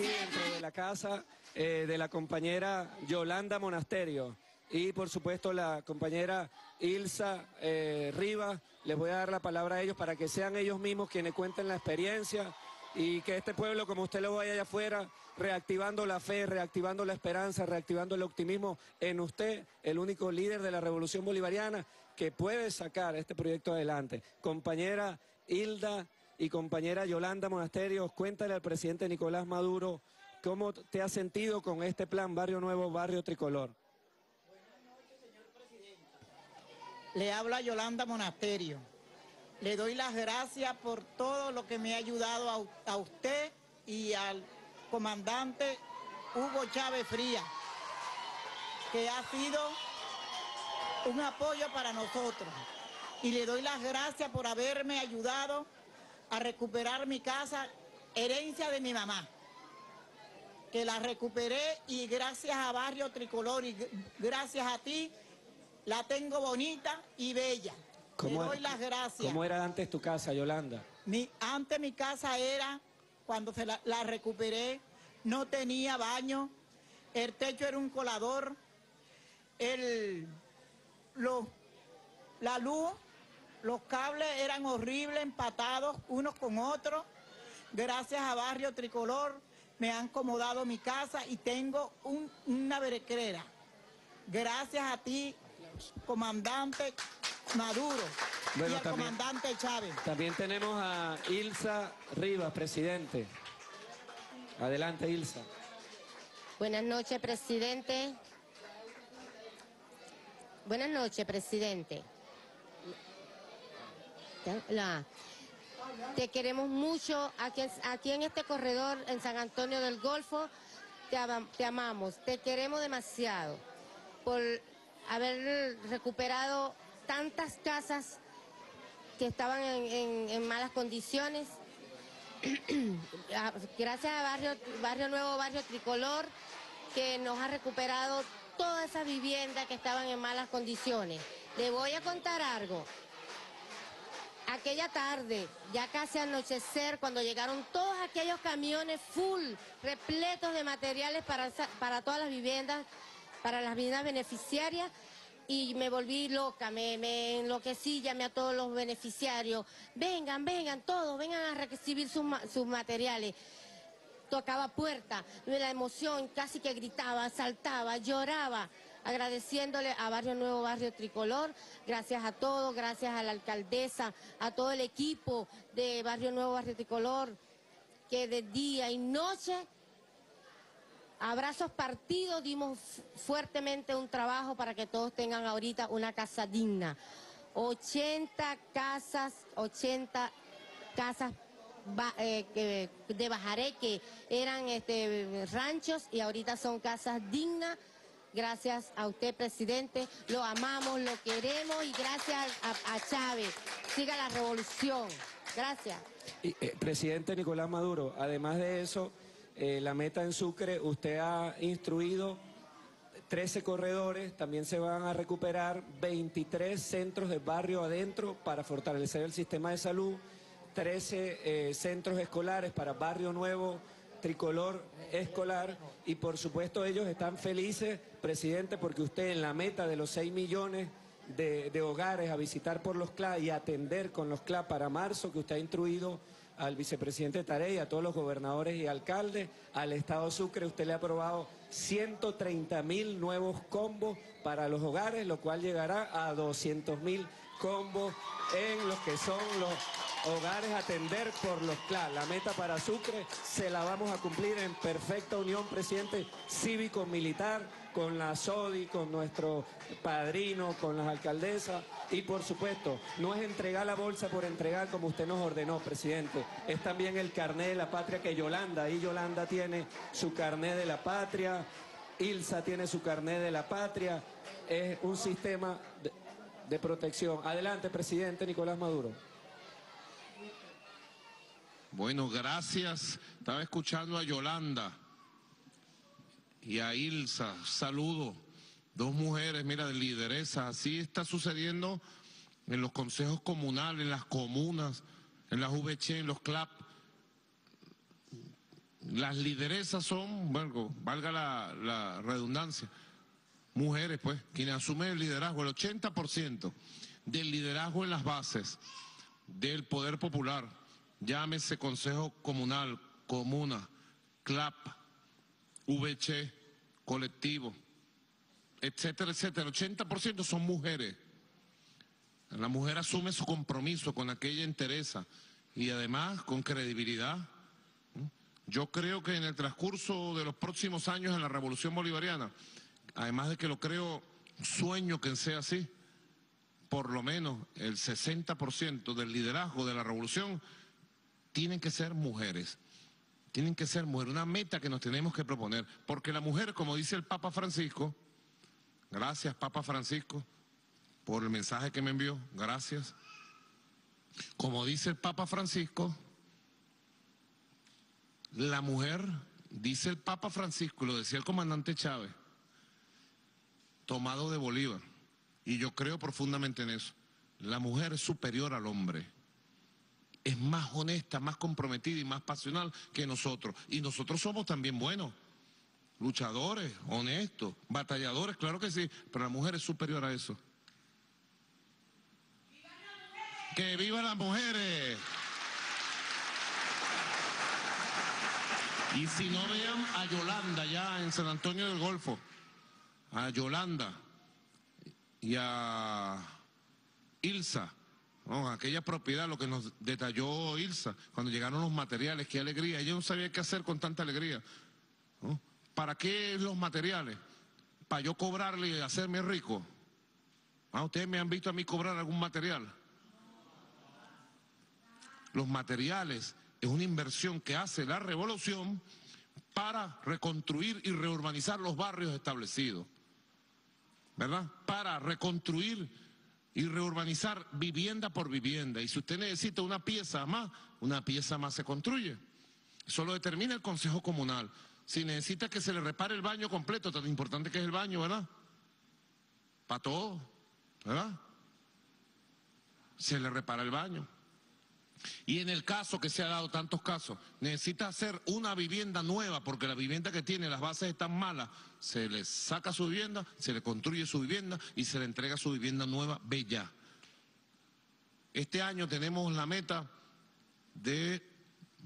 aquí dentro de la casa eh, de la compañera Yolanda Monasterio y por supuesto la compañera Ilsa eh, Rivas. Les voy a dar la palabra a ellos para que sean ellos mismos quienes cuenten la experiencia y que este pueblo, como usted lo vaya allá afuera, reactivando la fe, reactivando la esperanza, reactivando el optimismo en usted, el único líder de la revolución bolivariana que puede sacar este proyecto adelante. Compañera Hilda y compañera Yolanda Monasterios, cuéntale al presidente Nicolás Maduro cómo te has sentido con este plan Barrio Nuevo, Barrio Tricolor. Buenas noches, señor presidente. Le habla Yolanda Monasterio. Le doy las gracias por todo lo que me ha ayudado a, a usted y al comandante Hugo Chávez Frías, que ha sido un apoyo para nosotros. Y le doy las gracias por haberme ayudado a recuperar mi casa, herencia de mi mamá, que la recuperé y gracias a Barrio Tricolor y gracias a ti, la tengo bonita y bella. ¿Cómo, doy las gracias. ¿Cómo era antes tu casa, Yolanda? Mi, antes mi casa era, cuando se la, la recuperé, no tenía baño, el techo era un colador, el, lo, la luz, los cables eran horribles, empatados unos con otros. Gracias a Barrio Tricolor me han acomodado mi casa y tengo un, una berecrera. Gracias a ti, comandante Maduro, bueno, y al también, comandante Chávez. También tenemos a Ilsa Rivas, presidente. Adelante, Ilsa. Buenas noches, presidente. Buenas noches, presidente. La, te queremos mucho aquí, aquí en este corredor, en San Antonio del Golfo. Te, te amamos, te queremos demasiado por haber recuperado tantas casas que estaban en, en, en malas condiciones. Gracias a Barrio, Barrio Nuevo, Barrio Tricolor, que nos ha recuperado todas esas viviendas que estaban en malas condiciones. Le voy a contar algo. Aquella tarde, ya casi anochecer, cuando llegaron todos aquellos camiones full, repletos de materiales para, para todas las viviendas, para las viviendas beneficiarias, y me volví loca, me, me enloquecí, llamé a todos los beneficiarios. Vengan, vengan, todos, vengan a recibir sus, sus materiales. Tocaba puerta, la emoción, casi que gritaba, saltaba, lloraba, agradeciéndole a Barrio Nuevo, Barrio Tricolor. Gracias a todos, gracias a la alcaldesa, a todo el equipo de Barrio Nuevo, Barrio Tricolor, que de día y noche, abrazos partidos, dimos fuertemente un trabajo para que todos tengan ahorita una casa digna. ochenta casas, ochenta casas eh, de Bajaré que eran este, ranchos y ahorita son casas dignas. Gracias a usted, presidente, lo amamos, lo queremos y gracias a, a Chávez. Siga la revolución. Gracias. Y, eh, presidente Nicolás Maduro, además de eso, Eh, la meta en Sucre, usted ha instruido trece corredores, también se van a recuperar veintitrés centros de barrio adentro para fortalecer el sistema de salud, trece eh, centros escolares para Barrio Nuevo, Tricolor Escolar, y por supuesto ellos están felices, presidente, porque usted en la meta de los seis millones de, de hogares a visitar por los C L A y atender con los C L A para marzo, que usted ha instruido al vicepresidente Tarey, a todos los gobernadores y alcaldes, al Estado Sucre, usted le ha aprobado ciento treinta mil nuevos combos para los hogares, lo cual llegará a doscientos mil combos en los que son los hogares a atender por los C L A. La meta para Sucre se la vamos a cumplir en perfecta unión, presidente, cívico-militar, con la SODI, con nuestro padrino, con las alcaldesas y por supuesto, no es entregar la bolsa por entregar como usted nos ordenó, presidente, es también el carné de la patria que Yolanda, ahí Yolanda tiene su carné de la patria, Ilsa tiene su carné de la patria, es un sistema de, de protección. Adelante, presidente Nicolás Maduro. Bueno, gracias. Estaba escuchando a Yolanda y a Ilsa, saludo, dos mujeres, mira, de lideresas. Así está sucediendo en los consejos comunales, en las comunas, en las V C, en los C L A P. Las lideresas son, bueno, valga la, la redundancia, mujeres, pues, quienes asumen el liderazgo, el ochenta por ciento del liderazgo en las bases del poder popular, llámese Consejo Comunal, Comuna, C L A P, V C, Colectivo, etcétera, etcétera. El ochenta por ciento son mujeres. La mujer asume su compromiso con aquella entereza y además con credibilidad. Yo creo que en el transcurso de los próximos años en la Revolución Bolivariana, además de que lo creo, sueño que sea así, por lo menos el sesenta por ciento del liderazgo de la revolución tienen que ser mujeres. Tienen que ser mujeres, una meta que nos tenemos que proponer. Porque la mujer, como dice el Papa Francisco, gracias Papa Francisco por el mensaje que me envió, gracias. Como dice el Papa Francisco, la mujer, dice el Papa Francisco, lo decía el comandante Chávez, tomado de Bolívar, y yo creo profundamente en eso, la mujer es superior al hombre, es más honesta, más comprometida y más pasional que nosotros, y nosotros somos también buenos, luchadores, honestos, batalladores, claro que sí, pero la mujer es superior a eso. ¡Que vivan las mujeres! Y si no, vean a Yolanda ya en San Antonio del Golfo, a Yolanda y a Ilsa, ¿no? Aquella propiedad, lo que nos detalló Ilsa, cuando llegaron los materiales, qué alegría, ella no sabía qué hacer con tanta alegría, ¿no? ¿Para qué los materiales? ¿Para yo cobrarle y hacerme rico? ¿Ah, ustedes me han visto a mí cobrar algún material? Los materiales es una inversión que hace la revolución para reconstruir y reurbanizar los barrios establecidos, ¿verdad? Para reconstruir y reurbanizar vivienda por vivienda. Y si usted necesita una pieza más, una pieza más se construye. Eso lo determina el Consejo Comunal. Si necesita que se le repare el baño completo, tan importante que es el baño, ¿verdad? Para todo, ¿verdad? Se le repara el baño. Y en el caso que se ha dado tantos casos, necesita hacer una vivienda nueva porque la vivienda que tiene, las bases están malas, se le saca su vivienda, se le construye su vivienda y se le entrega su vivienda nueva, bella. Este año tenemos la meta de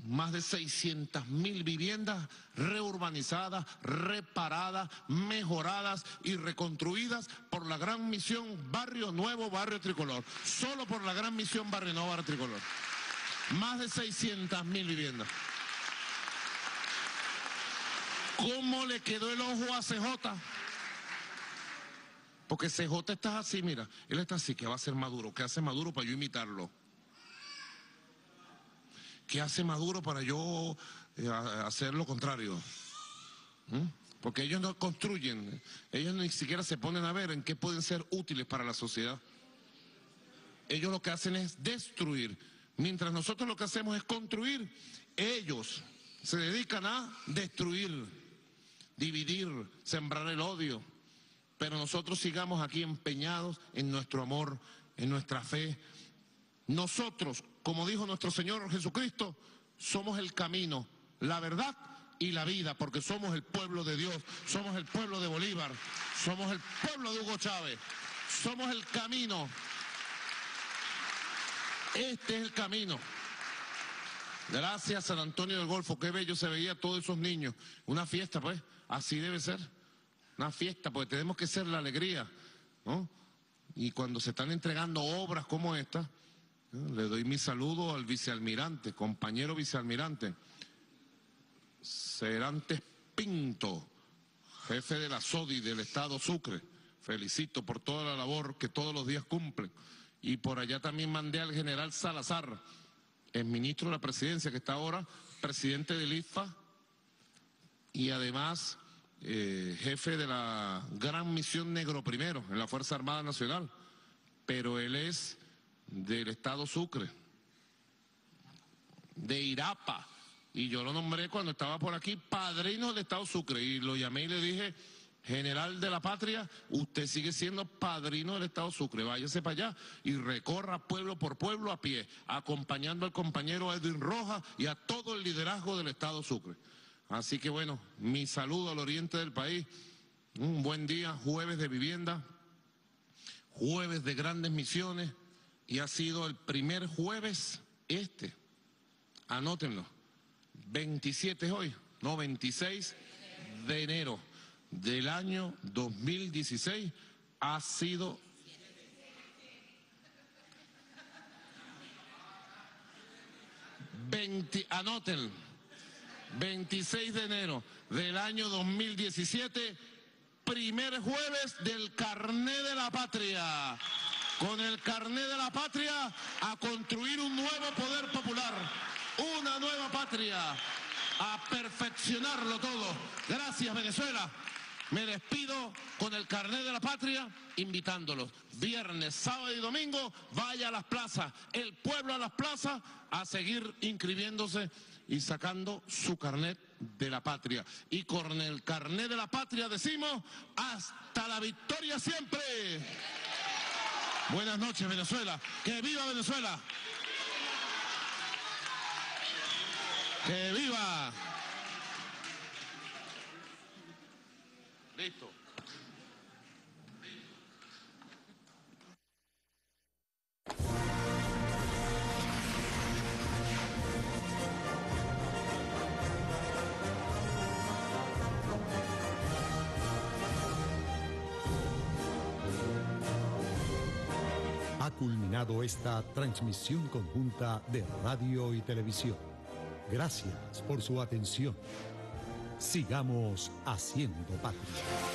más de seiscientas mil viviendas reurbanizadas, reparadas, mejoradas y reconstruidas por la gran misión Barrio Nuevo, Barrio Tricolor. Solo por la gran misión Barrio Nuevo, Barrio Tricolor. Más de seiscientas mil viviendas. ¿Cómo le quedó el ojo a C J? Porque C J está así, mira, él está así, ¿qué va a hacer Maduro? ¿Qué hace Maduro para yo imitarlo? ¿Qué hace Maduro para yo eh, hacer lo contrario? ¿Mm? Porque ellos no construyen, ellos ni siquiera se ponen a ver en qué pueden ser útiles para la sociedad. Ellos lo que hacen es destruir. Mientras nosotros lo que hacemos es construir, ellos se dedican a destruir, dividir, sembrar el odio. Pero nosotros sigamos aquí empeñados en nuestro amor, en nuestra fe. Nosotros, como dijo nuestro Señor Jesucristo, somos el camino, la verdad y la vida, porque somos el pueblo de Dios, somos el pueblo de Bolívar, somos el pueblo de Hugo Chávez, somos el camino. Este es el camino. Gracias San Antonio del Golfo, qué bello se veía a todos esos niños. Una fiesta, pues, así debe ser. Una fiesta, porque tenemos que ser la alegría, ¿no? Y cuando se están entregando obras como esta, ¿no? Le doy mi saludo al vicealmirante, compañero vicealmirante, Cerantes Pinto, jefe de la S O D I del Estado Sucre. Felicito por toda la labor que todos los días cumplen. Y por allá también mandé al general Salazar, el ministro de la presidencia, que está ahora presidente del I F A y además eh, jefe de la gran misión Negro Primero en la Fuerza Armada Nacional. Pero él es del Estado Sucre, de Irapa. Y yo lo nombré cuando estaba por aquí, padrino del Estado Sucre. Y lo llamé y le dije... General de la Patria, usted sigue siendo padrino del Estado Sucre, váyase para allá y recorra pueblo por pueblo a pie, acompañando al compañero Edwin Rojas y a todo el liderazgo del Estado Sucre. Así que bueno, mi saludo al oriente del país, un buen día, jueves de vivienda, jueves de grandes misiones, y ha sido el primer jueves este, anótenlo, veintisiete es hoy, no, veintiséis de enero del año dos mil dieciséis, ha sido... veinte, anótenlo, veintiséis de enero del año dos mil diecisiete, primer jueves del carné de la patria. Con el carné de la patria a construir un nuevo poder popular, una nueva patria, a perfeccionarlo todo. Gracias, Venezuela. Me despido con el carné de la patria, invitándolos. Viernes, sábado y domingo, vaya a las plazas, el pueblo a las plazas, a seguir inscribiéndose y sacando su carnet de la patria. Y con el carnet de la patria decimos, hasta la victoria siempre. Buenas noches, Venezuela. ¡Que viva Venezuela! ¡Que viva! Listo. Ha culminado esta transmisión conjunta de radio y televisión. Gracias por su atención. Sigamos haciendo patria.